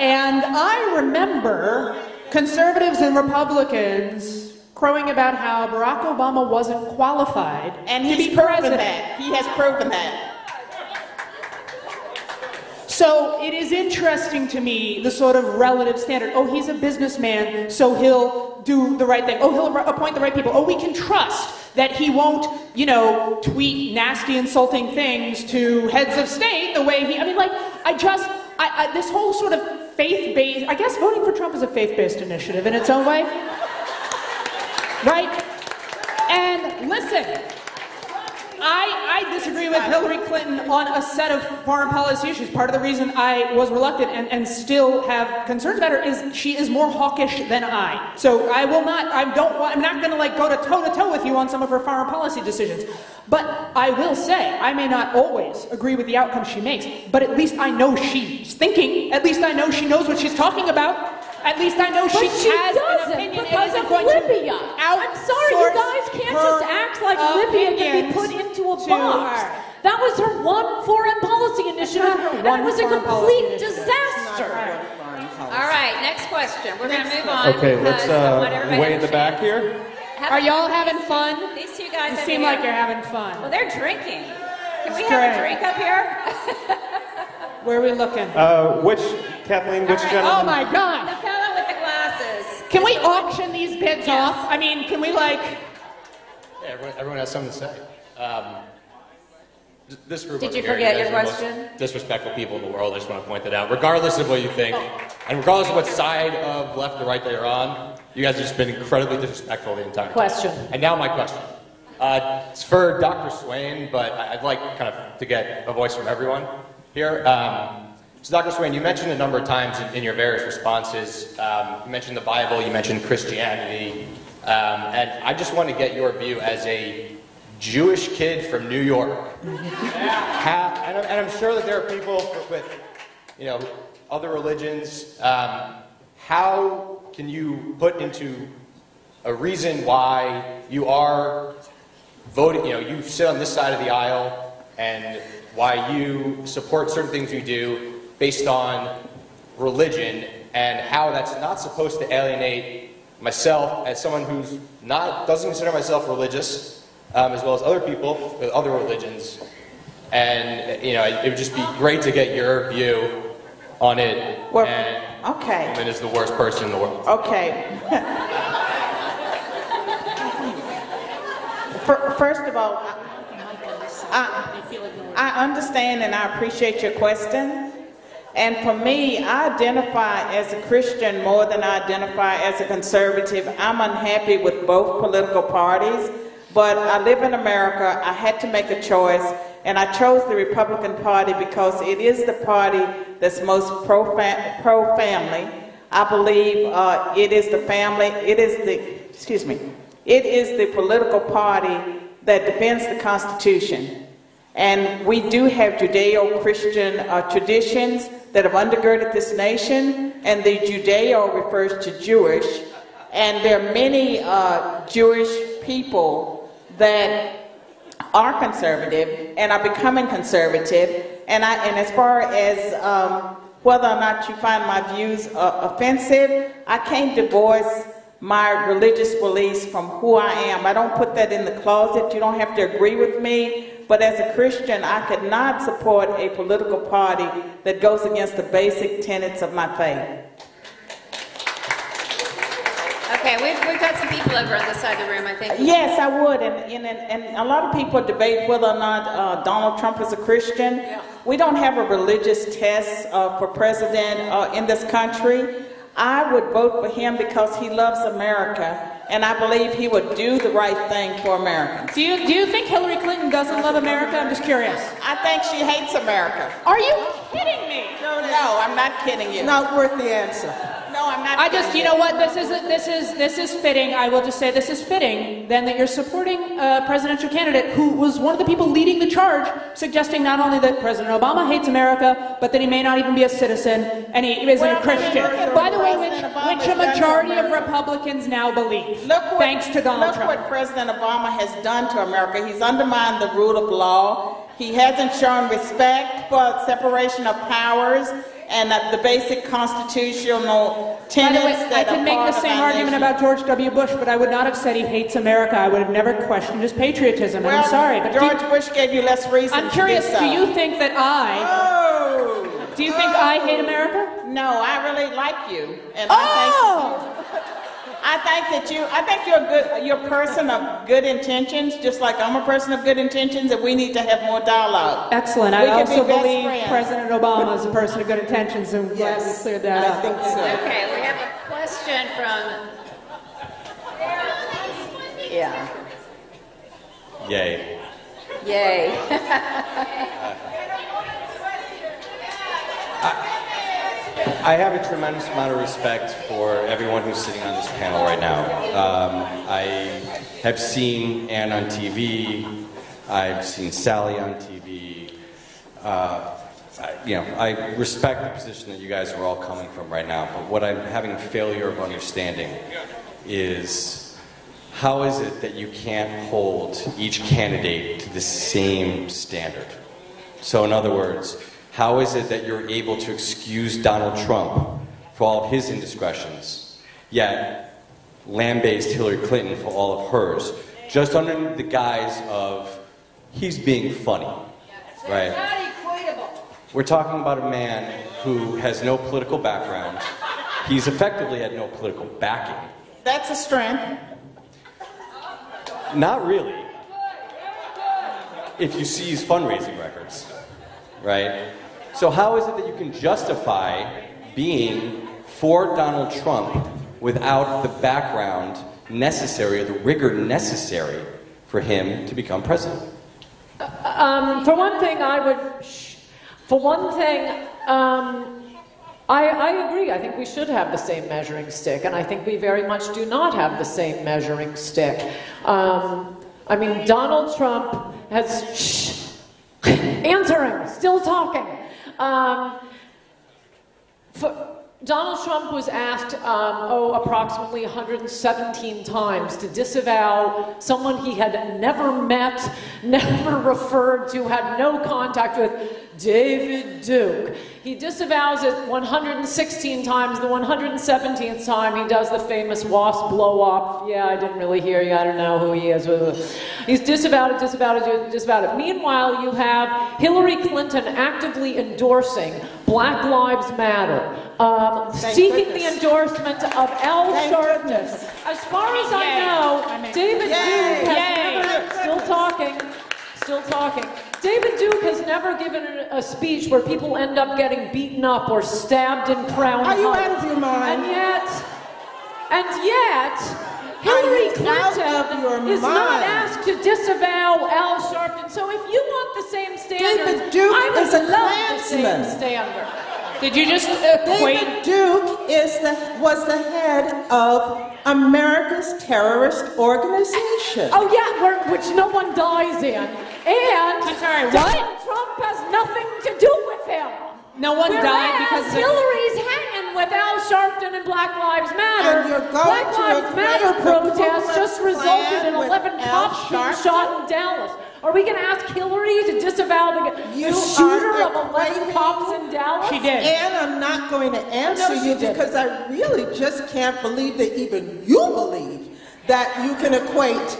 And I remember conservatives and Republicans crowing about how Barack Obama wasn't qualified to be president. He has proven that. So it is interesting to me, the sort of relative standard. Oh, he's a businessman, so he'll do the right thing. Oh, he'll appoint the right people. Oh, we can trust that he won't, you know, tweet nasty, insulting things to heads of state the way he... I mean, like, I this whole sort of faith-based... I guess voting for Trump is a faith-based initiative in its own way. Right? And listen, I disagree with Hillary Clinton on a set of foreign policy issues. Part of the reason I was reluctant and still have concerns about her is she is more hawkish than I. So I will not. I'm not going to like go to toe with you on some of her foreign policy decisions. But I will say I may not always agree with the outcome she makes. But at least I know she's thinking. At least I know she knows what she's talking about. At least I know she has an opinion. Because of Libya. I'm sorry, you guys can't just act like Libya can be put into a box. That was her one foreign policy initiative, and it was a complete disaster. All right, next question. We're going to move on. Okay, let's way in the back here. Are y'all having fun? These two guys seem like you're having fun. Well, they're drinking. Can we have a drink up here? Where are we looking? Kathleen, which gentleman? Oh my God! The fellow with the glasses. Can we auction these bids off? I mean, can we like... Yeah, everyone has something to say. This group Did you forget your question? The most disrespectful people in the world, I just want to point that out. Regardless of what you think, and regardless of what side of left or right they are on, you guys have just been incredibly disrespectful the entire time. And now my question. It's for Dr. Swain, but I'd like kind of to get a voice from everyone here. So Dr. Swain, you mentioned a number of times in your various responses, you mentioned the Bible, you mentioned Christianity, and I just want to get your view as a Jewish kid from New York. And I'm sure that there are people with, you know, other religions. How can you put into a reason why you are voting, you know, you sit on this side of the aisle and why you support certain things you do based on religion, and how that's not supposed to alienate myself as someone who's not, doesn't consider myself religious, as well as other people with other religions. And, you know, it would just be great to get your view on it. Well, and Woman is the worst person in the world. First of all, I understand and I appreciate your question. And for me, I identify as a Christian more than I identify as a conservative. I'm unhappy with both political parties, but I live in America. I had to make a choice, and I chose the Republican Party because it is the party that's most pro-family. I believe it is the family, it is the political party that defends the Constitution. And we do have Judeo-Christian traditions that have undergirded this nation, and the Judeo refers to Jewish. And there are many Jewish people that are conservative and are becoming conservative. And as far as whether or not you find my views offensive, I can't divorce my religious beliefs from who I am. I don't put that in the closet. You don't have to agree with me. But as a Christian, I could not support a political party that goes against the basic tenets of my faith. Okay, we've got some people over on this side of the room, I think. Yes, I would. And a lot of people debate whether or not Donald Trump is a Christian. Yeah. We don't have a religious test for president in this country. I would vote for him because he loves America, and I believe he would do the right thing for Americans. Do you think Hillary Clinton doesn't love America? I'm just curious. I think she hates America. Are you kidding me? No, I'm not kidding you. It's not worth the answer. No, I'm not. I just, you know what? This is fitting. I will just say this is fitting then that you're supporting a presidential candidate who was one of the people leading the charge, suggesting not only that President Obama hates America, but that he may not even be a citizen and he isn't a Christian. By the way, which a majority of Republicans now believe. Thanks to Donald Trump. Look what President Obama has done to America. He's undermined the rule of law. He hasn't shown respect for separation of powers and the basic constitutional tenets. By the way, I can make the same argument about George W. Bush, but I would not have said he hates America. I would have never questioned his patriotism. Well, I'm sorry, but George Bush gave you less reason. I'm curious. Do you think that I hate America? No, I really like you, and I think you're a person of good intentions, just like I'm a person of good intentions, and we need to have more dialogue. Excellent. I also believe President Obama is a person of good intentions, and yes, we cleared that up. I think so. Okay, we have a question from. Yeah. Yay. Yay. I have a tremendous amount of respect for everyone who's sitting on this panel right now. I have seen Ann on TV. I've seen Sally on TV. I respect the position that you guys are all coming from right now, but what I'm having a failure of understanding is how is it that you can't hold each candidate to the same standard? So in other words, how is it that you're able to excuse Donald Trump for all of his indiscretions, yet lambaste Hillary Clinton for all of hers, just under the guise of he's being funny, right? We're talking about a man who has no political background. He's effectively had no political backing. That's a strength. Not really. If you see his fundraising records, right? So how is it that you can justify being for Donald Trump without the background necessary, or the rigor necessary for him to become president? For one thing, I agree. I think we should have the same measuring stick, and I think we very much do not have the same measuring stick. I mean, Donald Trump has... answering, still talking. Donald Trump was asked, approximately 117 times to disavow someone he had never met, never referred to, had no contact with, David Duke. He disavows it 116 times. The 117th time he does the famous WASP blow-up. Yeah, I didn't really hear you. I don't know who he is. He's disavowed it, disavowed it, disavowed it. Meanwhile, you have Hillary Clinton actively endorsing Black Lives Matter, seeking the endorsement of Al Sharpton. As far as I know, David Duke has never, still talking. David Duke has never given a speech where people end up getting beaten up or stabbed in Crown Heights. Are you out of your mind? And yet, Hillary Clinton is not asked to disavow Al Sharpton. So if you want the same standard, David Duke I would is a love the same standard. Did you just equate? David Duke was the head of America's terrorist organization. Oh yeah, which no one dies in. And Donald Trump has nothing to do with him. No one died because Hillary's hanging with Al Sharpton and Black Lives Matter. Black Lives Matter protests just resulted in 11 cops being shot in Dallas. Are we going to ask Hillary to disavow the shooter of 11 cops in Dallas? She did. And I'm not going to answer you because I really just can't believe that even you believe that you can equate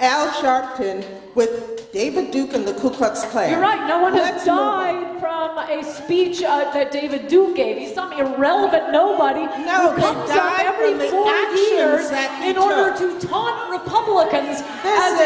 Al Sharpton with David Duke and the Ku Klux Klan. You're right. No one has died from a speech that David Duke gave. He's some irrelevant nobody who comes up every 4 years in order to taunt Republicans as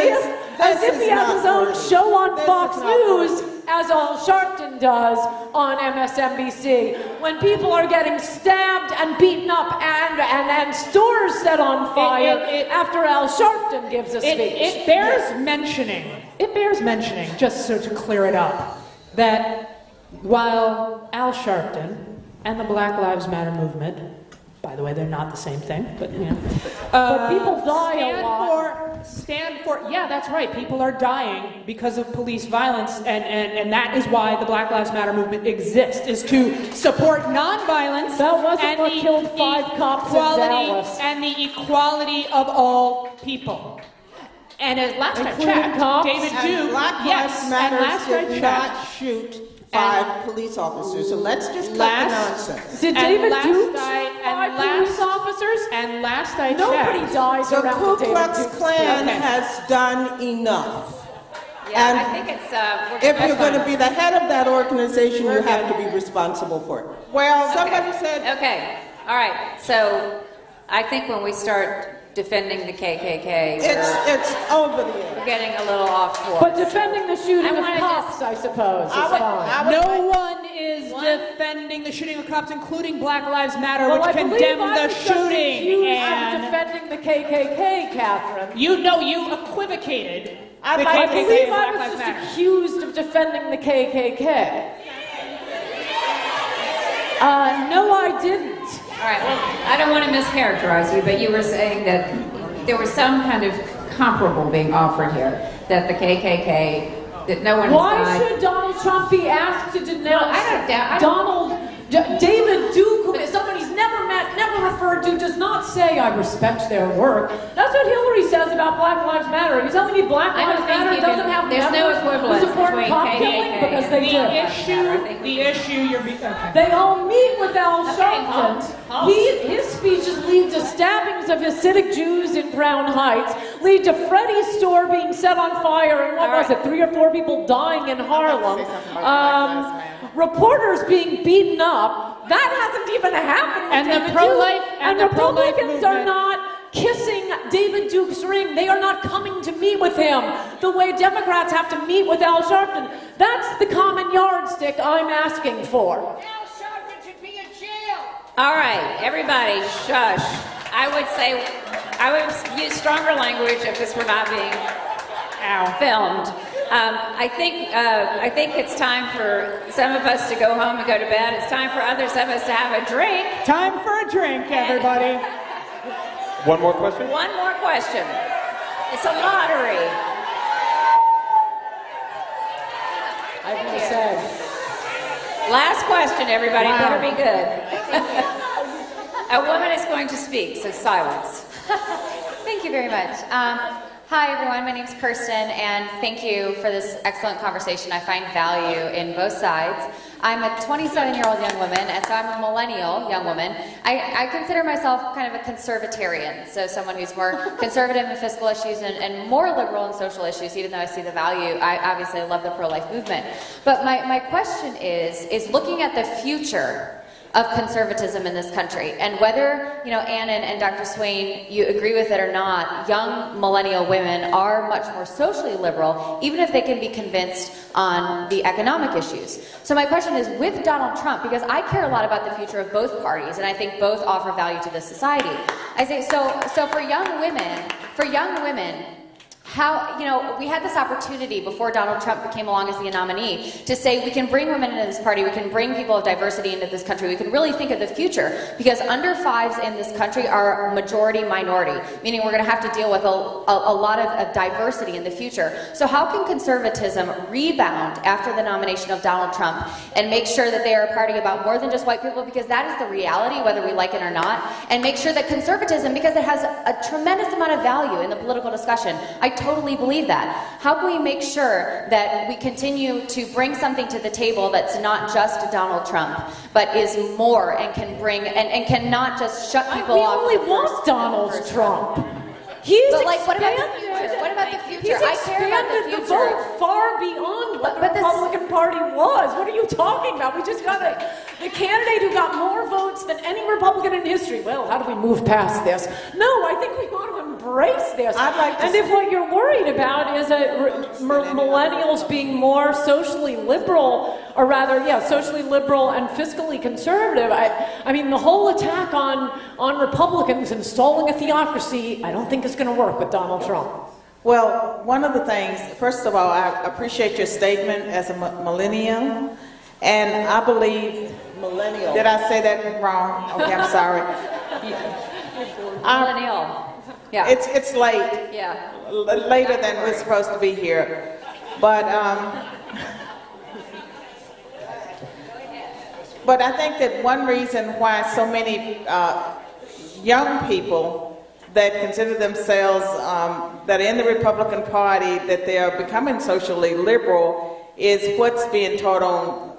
if he has his own show on Fox News, as Al Sharpton does on MSNBC, when people are getting stabbed and beaten up and stores set on fire after Al Sharpton gives a speech. It bears mentioning, just so to clear it up, that while Al Sharpton and the Black Lives Matter movement, by the way, they're not the same thing, but you know. But people die a lot. Yeah, that's right. People are dying because of police violence, and that is why the Black Lives Matter movement exists, is to support nonviolence. That wasn't what killed five cops in Dallas. And the equality of all people. And as last I checked, David Duke, Black Lives Matter did not shoot five police officers, so let's just cut the nonsense. Did David Duke shoot five police officers? And last I checked, nobody dies around David Duke. The Ku Klux Klan has done enough. Yeah, and I think it's... if you're going to be the head of that organization, you have to be responsible for it. Well, somebody said... Okay, all right, so I think when we start defending the KKK. It's over the edge. We're getting a little off course. But defending the shooting of cops, I suppose, is fine. No one is defending the shooting of cops, including Black Lives Matter, which condemned the shooting. I was defending the KKK, Catherine. You equivocated I believe I was just accused of defending the KKK. No, I didn't. All right, well, I don't want to mischaracterize you, but you were saying that there was some kind of comparable being offered here, that the KKK, that no one has died. Why should Donald Trump be asked to denounce David Duke, who is someone he's never met, never referred to, does not say, I respect their work. That's what Hillary says about Black Lives Matter. Are you telling me Black Lives Matter doesn't have to support cop killing? Because they do. They all meet with Al Sharpton. His speeches lead to stabbings of Hasidic Jews in Crown Heights, lead to Freddie's store being set on fire, and what was it, 3 or 4 people dying in Harlem. Reporters being beaten up. That hasn't even happened. And the Republicans are not kissing David Duke's ring. They are not coming to meet with him the way Democrats have to meet with Al Sharpton. That's the common yardstick I'm asking for. Al Sharpton should be in jail. All right, everybody, shush. I would use stronger language if this were not being filmed. I think it's time for some of us to go home and go to bed. It's time for others of us to have a drink. Time for a drink, everybody. One more question? One more question. It's a lottery. I've been said. Last question, everybody. Wow. Better be good. A woman is going to speak, so silence. Thank you very much. Hi everyone, my name's Kirsten, and thank you for this excellent conversation. I find value in both sides. I'm a 27-year-old young woman, and so I'm a millennial young woman. I consider myself kind of a conservatarian, so someone who's more conservative in fiscal issues and more liberal in social issues, even though I see the value. I obviously love the pro-life movement. But my question is looking at the future of conservatism in this country, and whether Ann and Dr. Swain, you agree with it or not, young millennial women are much more socially liberal, even if they can be convinced on the economic issues. So my question is, with Donald Trump, because I care a lot about the future of both parties, and I think both offer value to this society. I say so for young women. How, we had this opportunity before Donald Trump came along as the nominee to say we can bring women into this party, we can bring people of diversity into this country, we can really think of the future, because under fives in this country are majority minority, meaning we're going to have to deal with a lot of diversity in the future. So how can conservatism rebound after the nomination of Donald Trump and make sure that they are a party about more than just white people, because that is the reality, whether we like it or not, and make sure that conservatism, because it has a tremendous amount of value in the political discussion, I totally believe that. How can we make sure that we continue to bring something to the table that's not just Donald Trump, but is more and can bring and cannot just shut people off? We only want Donald Trump. What about the future? I care about the future. He's expanded the vote far beyond what the Republican Party was. What are you talking about? We just got the candidate who got more votes than any Republican in history. Well, how do we move past this? No, I think we want to embrace this. And if what you're worried about is millennials being more socially liberal, or rather, socially liberal and fiscally conservative, I mean, the whole attack on Republicans installing a theocracy, I don't think is going to work with Donald Trump. Well, one of the things, first of all, I appreciate your statement as a millennial, and I believe millennial. Did I say that wrong? Okay, I'm sorry. Millennial. Yeah. It's late. Yeah. Later than we're supposed to be here, but but I think that one reason why so many young people that consider themselves, that are in the Republican Party, that they are becoming socially liberal, is what's being taught on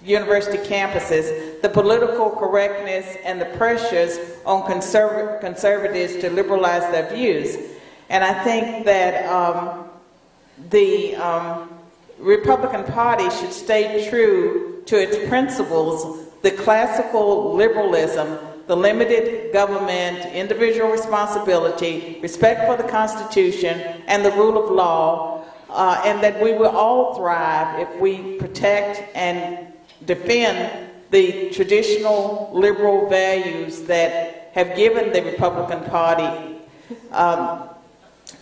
university campuses, the political correctness and the pressures on conservatives to liberalize their views. And I think that the Republican Party should stay true to its principles, the classical liberalism, the limited government, individual responsibility, respect for the Constitution and the rule of law, and that we will all thrive if we protect and defend the traditional liberal values that have given the Republican Party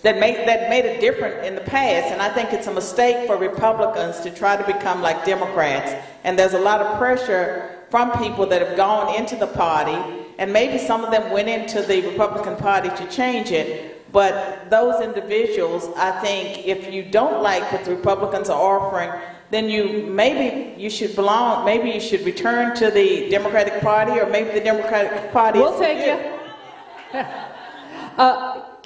that made it different in the past. And I think it's a mistake for Republicans to try to become like Democrats. And there's a lot of pressure from people that have gone into the party, and maybe some of them went into the Republican Party to change it. But those individuals, I think, if you don't like what the Republicans are offering, then maybe you should return to the Democratic Party, or maybe the Democratic Party. We'll take you.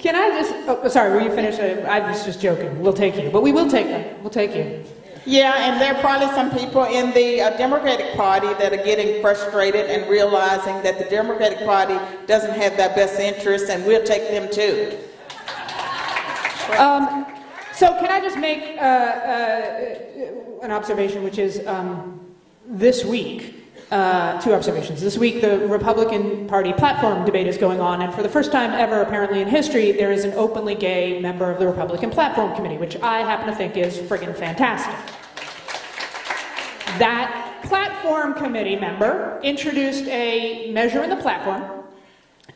Can I just? Oh, sorry, were you finished? I was just joking. We'll take you, but we will take you. We'll take you. Yeah, and there are probably some people in the Democratic Party that are getting frustrated and realizing that the Democratic Party doesn't have their best interests, and we'll take them too. So can I just make an observation, which is this week, two observations. This week, the Republican Party platform debate is going on, and for the first time ever, apparently in history, there is an openly gay member of the Republican Platform Committee, which I happen to think is friggin' fantastic. That platform committee member introduced a measure in the platform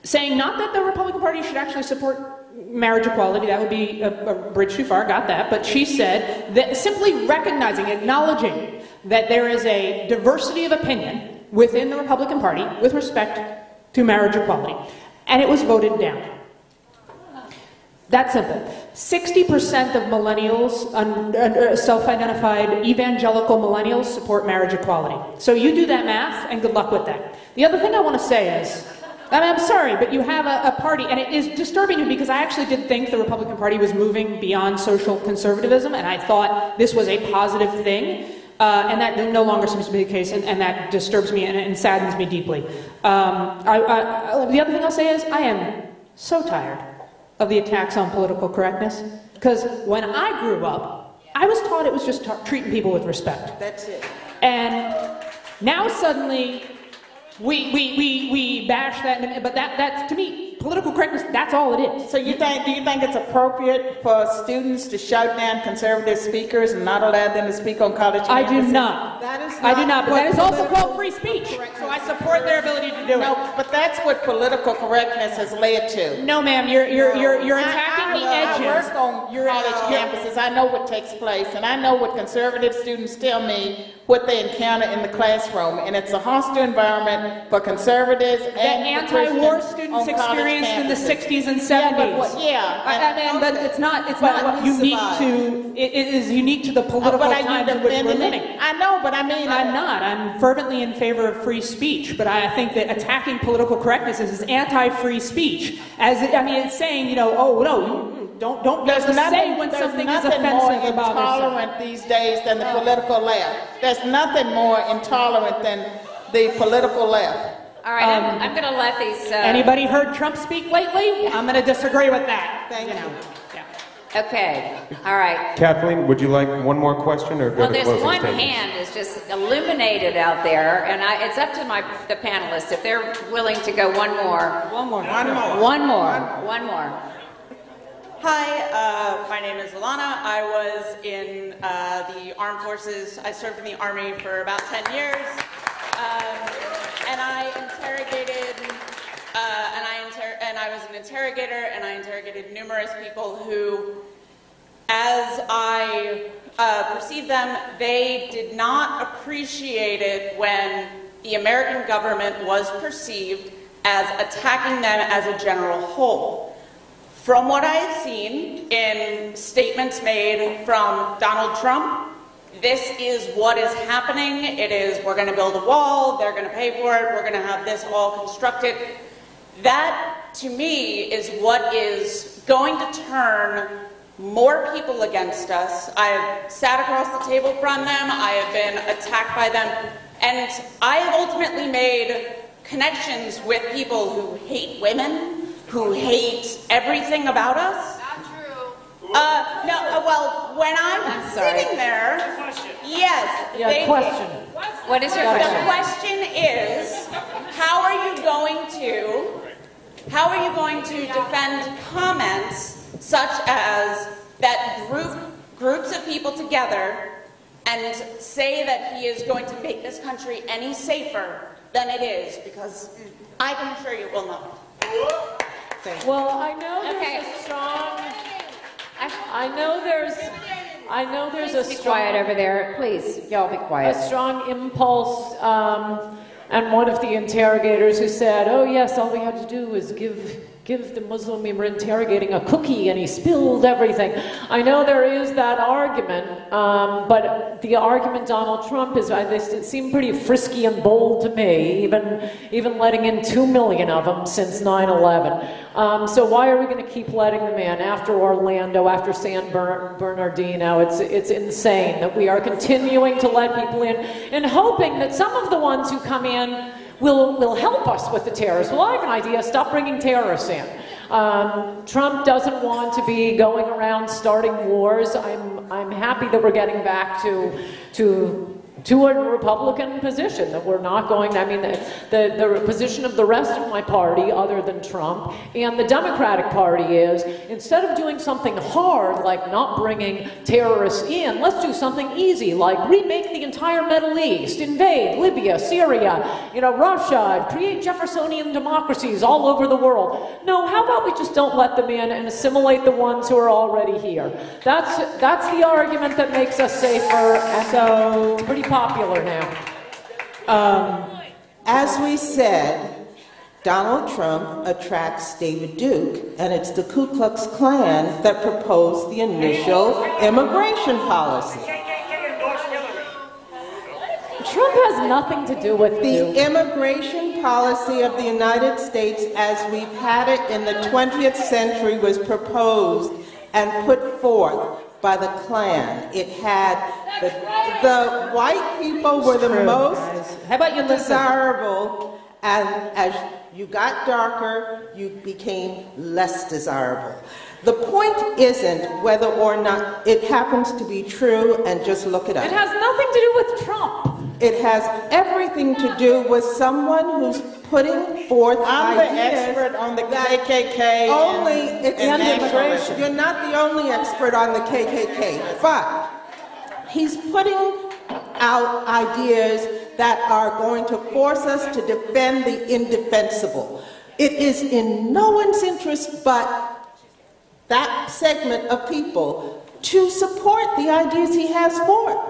saying not that the Republican Party should actually support marriage equality, that would be a bridge too far, got that, but she said that simply recognizing, acknowledging that there is a diversity of opinion within the Republican Party with respect to marriage equality, and it was voted down. That simple. 60% of millennials, self-identified evangelical millennials, support marriage equality. So you do that math, and good luck with that. The other thing I want to say is, I mean, I'm sorry, but you have a party, and it is disturbing to me because I actually did think the Republican Party was moving beyond social conservatism, and I thought this was a positive thing, and that no longer seems to be the case, and that disturbs me and saddens me deeply. The other thing I'll say is I am so tired of the attacks on political correctness, because when I grew up, I was taught it was just treating people with respect. That's it. And now suddenly, we bash that, but that's, to me, political correctness, that's all it is. So do you think it's appropriate for students to shout down conservative speakers and not allow them to speak on college campuses? I do not. That is not. I do not, but that is also called free speech, so I support their ability to do it. No, but that's what political correctness has led to. No, ma'am, you're attacking the edges. I work on college campuses. I know what takes place, and I know what conservative students tell me what they encounter in the classroom, and it's a hostile environment for conservatives and anti-war students experienced in the 60s and 70s. Yeah, but, it is unique to the political times in which we're living. I know, but I mean, I'm not. I'm fervently in favor of free speech, but I think that attacking political correctness is anti-free speech. It's saying, you know, oh no. Don't say when something is offensive about it. There's nothing more intolerant these days than the political left. There's nothing more intolerant than the political left. All right, I'm going to let these... Anybody heard Trump speak lately? I'm going to disagree with that. Thank you. Yeah. Okay, all right. Kathleen, would you like one more question? Or well, there's one hand is just illuminated out there, and it's up to the panelists. If they're willing to go one more. One more. One more. One more. One more. Hi, my name is Alana. I was in the armed forces. I served in the Army for about 10 years, and I interrogated, I was an interrogator, and I interrogated numerous people who, as I perceived them, they did not appreciate it when the American government was perceived as attacking them as a general whole. From what I had seen in statements made from Donald Trump, this is what is happening. It is, we're going to build a wall, they're going to pay for it, we're going to have this wall constructed. That, to me, is what is going to turn more people against us. I have sat across the table from them, I have been attacked by them, and I have ultimately made connections with people who hate women, who hates everything about us. Not true. No, well, when I'm sitting there, yes. Yeah, question. What is your question? The question is, how are you going to defend comments such as that groups of people together and say that he is going to make this country any safer than it is, because I can assure you it will not. Well, I know there's a strong I know there's a strong, be quiet over there, please. Y'all be quiet. A strong impulse, and one of the interrogators who said, "Oh yes, all we had to do was give the Muslim we were interrogating a cookie, and he spilled everything." I know there is that argument, but the argument Donald Trump is, they seem pretty frisky and bold to me, even letting in 2 million of them since 9/11. So why are we going to keep letting them in after Orlando, after San Bernardino? It's insane that we are continuing to let people in, and hoping that some of the ones who come in will help us with the terrorists. Well, I have an idea. Stop bringing terrorists in. Trump doesn't want to be going around starting wars. I'm happy that we're getting back to a Republican position, that we're not going, the position of the rest of my party, other than Trump, and the Democratic Party is, instead of doing something hard, like not bringing terrorists in, let's do something easy, like remake the entire Middle East, invade Libya, Syria, Russia, create Jeffersonian democracies all over the world. No, how about we just don't let them in and assimilate the ones who are already here? That's the argument that makes us safer, and so pretty popular now. As we said, Donald Trump attracts David Duke, and it's the Ku Klux Klan that proposed the initial immigration policy. Trump has nothing to do with the immigration policy of the United States as we've had it in the 20th century was proposed and put forth by the Klan. It had the white people were the most desirable, and as you got darker, you became less desirable. The point isn't whether or not it happens to be true, and just look it up. It has nothing to do with Trump. It has everything to do with someone who's putting forth I'm the expert on the KKK. Only immigration. You're not the only expert on the KKK, but he's putting out ideas that are going to force us to defend the indefensible. It is in no one's interest but that segment of people to support the ideas he has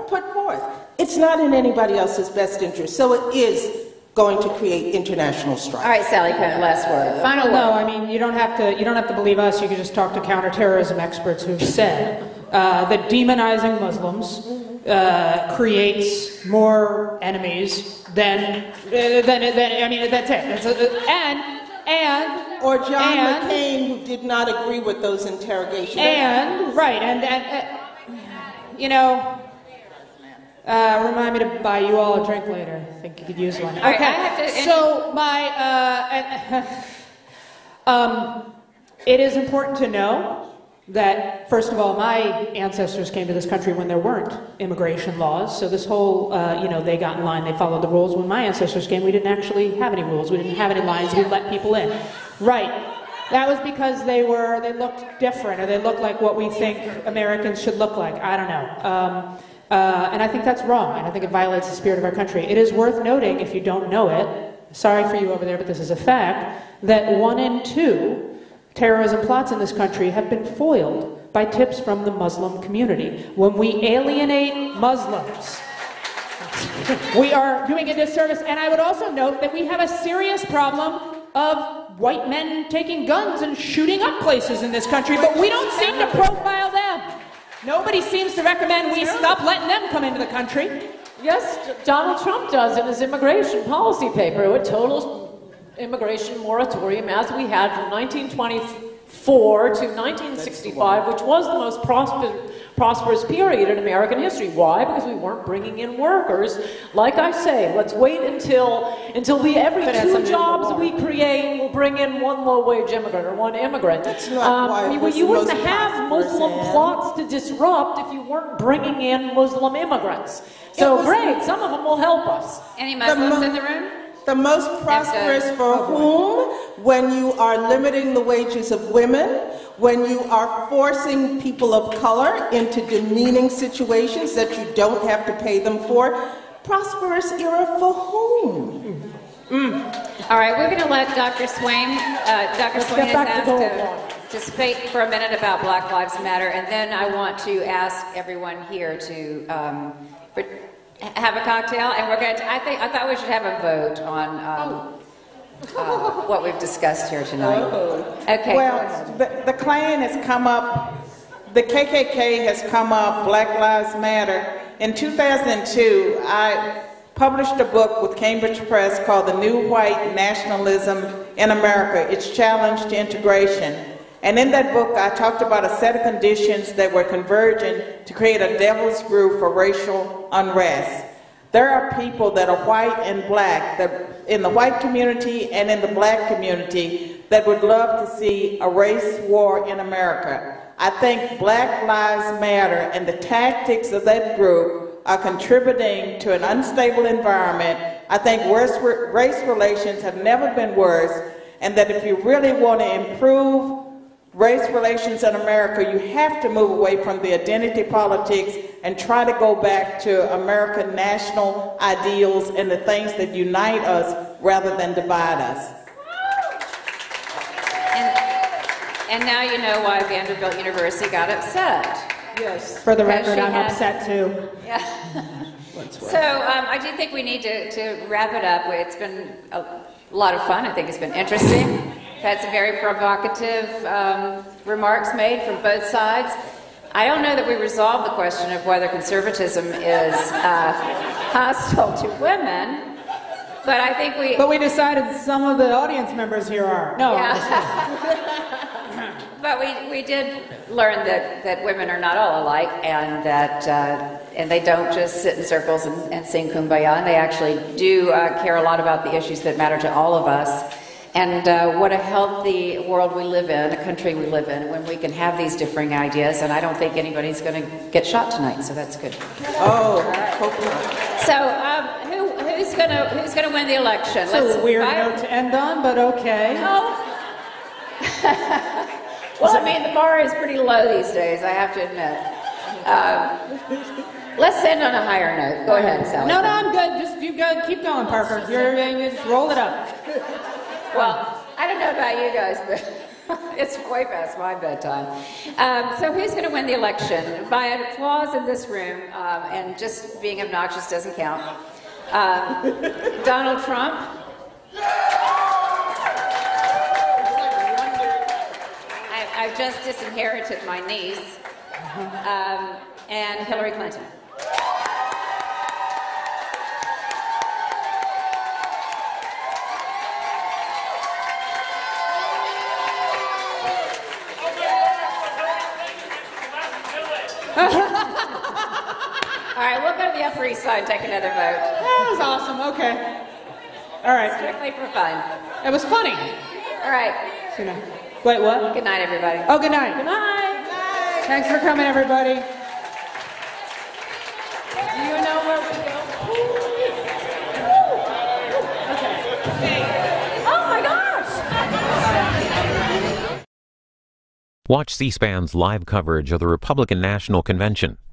put forth. It's not in anybody else's best interest, so it is going to create international strife. All right, Sally Kohn, last word. Final word. No, I mean, you don't have to believe us. You can just talk to counterterrorism experts who've said that demonizing Muslims creates more enemies than I mean, that's it. That's John McCain, who did not agree with those interrogations. Remind me to buy you all a drink later. I think you could use one. Okay. It is important to know that, first of all, my ancestors came to this country when there weren't immigration laws. So this whole, they got in line, they followed the rules. When my ancestors came, we didn't actually have any rules. We didn't have any lines. We let people in. Right. That was because they looked different, or they looked like what we think Americans should look like. I don't know. And I think that's wrong, and I think it violates the spirit of our country. It is worth noting, if you don't know it, sorry for you over there, but this is a fact, that 1 in 2 terrorism plots in this country have been foiled by tips from the Muslim community. When we alienate Muslims, we are doing a disservice. And I would also note that we have a serious problem of white men taking guns and shooting up places in this country, but we don't seem to profile them. Nobody seems to recommend we stop letting them come into the country. Yes, Donald Trump does in his immigration policy paper, a total immigration moratorium as we had from 1924 to 1965, which was the most prosperous period in American history. Why? Because we weren't bringing in workers. Like I say, let's wait until we every 2 jobs we create will bring in 1 low-wage immigrant or 1 immigrant. That's not why you wouldn't have Muslim plots to disrupt if you weren't bringing in Muslim immigrants. So great, some of them will help us. Any Muslims in the room? The most prosperous for whom? When you are limiting the wages of women, when you are forcing people of color into demeaning situations that you don't have to pay them for. Prosperous era for whom? All right, we're going to let Dr. Swain, Dr. Swain has asked just speak for a minute about Black Lives Matter, and then I want to ask everyone here to have a cocktail, and we're going to, I thought we should have a vote on what we've discussed here tonight. Okay. Well, the Klan has come up, the KKK has come up, Black Lives Matter. In 2002, I published a book with Cambridge Press called The New White Nationalism in America, Its Challenge to Integration. And in that book, I talked about a set of conditions that were converging to create a devil's brew for racial unrest. There are people that are white and black, that in the white community and in the black community, that would love to see a race war in America. I think Black Lives Matter and the tactics of that group are contributing to an unstable environment. I think race relations have never been worse, and that if you really want to improve race relations in America, you have to move away from the identity politics and try to go back to American national ideals and the things that unite us rather than divide us. And now you know why Vanderbilt University got upset. Yes. For the record, I'm upset too. Yeah. So I do think we need to wrap it up. It's been a lot of fun. I think it's been interesting. We've had some very provocative remarks made from both sides. I don't know that we resolved the question of whether conservatism is hostile to women. But I think we... But we decided some of the audience members here are. No. Yeah. But we did learn that women are not all alike, and that and they don't just sit in circles and sing Kumbaya, and they actually do care a lot about the issues that matter to all of us. And what a healthy world we live in, a country we live in, when we can have these differing ideas, and I don't think anybody's going to get shot tonight, so that's good. Oh, hopefully. So, who's gonna win the election? That's a weird note to end on, but okay. Well, I mean, the bar is pretty low these days, I have to admit. Let's end on a higher note. Go ahead, Sally. No, I'm good. Just you go, keep going, Parker. You just roll it up. Well, I don't know about you guys, but it's way past my bedtime. So who's going to win the election? By applause in this room, and just being obnoxious doesn't count. Donald Trump. I've just disinherited my niece. And Hillary Clinton. All right, we'll go to the Upper East Side and take another vote. That was awesome. Okay. All right. Strictly for fun. It was funny. All right. Wait, what? Good night, everybody. Oh, good night. Good night. Good night. Thanks for coming, everybody. Do you know where we go? Okay. Oh, my gosh. Watch C-SPAN's live coverage of the Republican National Convention.